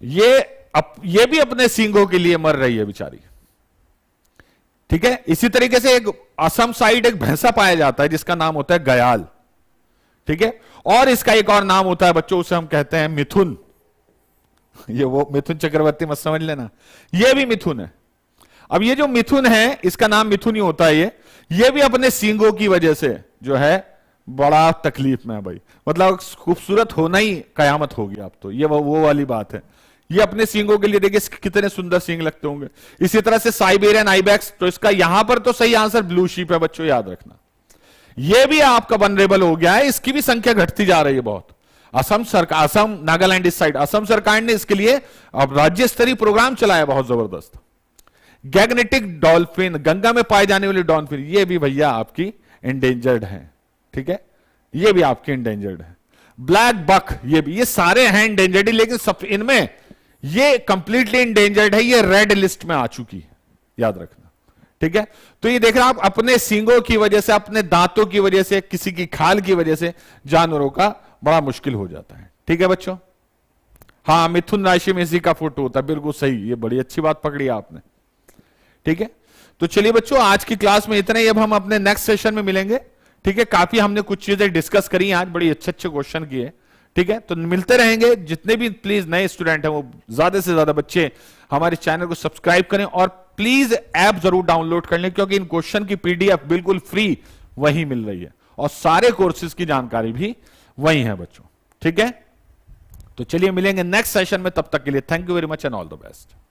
ये भी अपने सींगों के लिए मर रही है बेचारी, ठीक है। इसी तरीके से एक असम साइड एक भैंसा पाया जाता है जिसका नाम होता है गयाल, ठीक है, और इसका एक और नाम होता है बच्चों, उसे हम कहते हैं मिथुन। ये वो मिथुन चक्रवर्ती मत समझ लेना, ये भी मिथुन है। अब ये जो मिथुन है इसका नाम मिथुन ही होता है। ये भी अपने सींगों की वजह से जो है बड़ा तकलीफ में है भाई, मतलब खूबसूरत होना ही कयामत होगी आप तो। ये वो वाली बात है, ये अपने सींगों के लिए देखिए कितने सुंदर सींग लगते होंगे। इसी तरह से साइबेरियन आईबैक्स, तो इसका यहां पर तो सही आंसर ब्लू शीप है बच्चों, याद रखना। ये भी आपका वनरेबल हो गया है, इसकी भी संख्या घटती जा रही है बहुत। असम नागालैंड इस साइड, असम सरकार ने इसके लिए अब राज्य स्तरीय प्रोग्राम चलाया बहुत जबरदस्त। गैग्नेटिक डॉल्फिन, गंगा में पाए जाने वाली डॉल्फिन, ये भी भैया आपकी एंडेंजर्ड है, ठीक है, ये भी आपकी एंडेंजर्ड है। ब्लैक बक, ये भी, ये सारे हैं एंडेंजर्ड, लेकिन सब इनमें ये कंप्लीटली इंडेंजर्ड है, ये रेड लिस्ट में आ चुकी है, याद रखना, ठीक है। तो ये देख रहे हैं आप, अपने सींगों की वजह से, अपने दांतों की वजह से, किसी की खाल की वजह से जानवरों का बड़ा मुश्किल हो जाता है, ठीक है बच्चों। हाँ, मिथुन राशि में इसी का फोटो होता है, बिल्कुल सही, ये बड़ी अच्छी बात पकड़ी आपने, ठीक है। तो चलिए बच्चों, आज की क्लास में इतना ही, अब हम अपने नेक्स्ट सेशन में मिलेंगे, ठीक है। काफी हमने कुछ चीजें डिस्कस करी आज, बड़ी अच्छे अच्छे क्वेश्चन किए, ठीक है। तो मिलते रहेंगे, जितने भी प्लीज नए स्टूडेंट हैं वो ज्यादा से ज्यादा बच्चे हमारे चैनल को सब्सक्राइब करें, और प्लीज ऐप जरूर डाउनलोड कर लें, क्योंकि इन क्वेश्चन की पीडीएफ बिल्कुल फ्री वहीं मिल रही है, और सारे कोर्सेज की जानकारी भी वहीं है बच्चों, ठीक है। तो चलिए मिलेंगे नेक्स्ट सेशन में, तब तक के लिए thank you very much and all the best.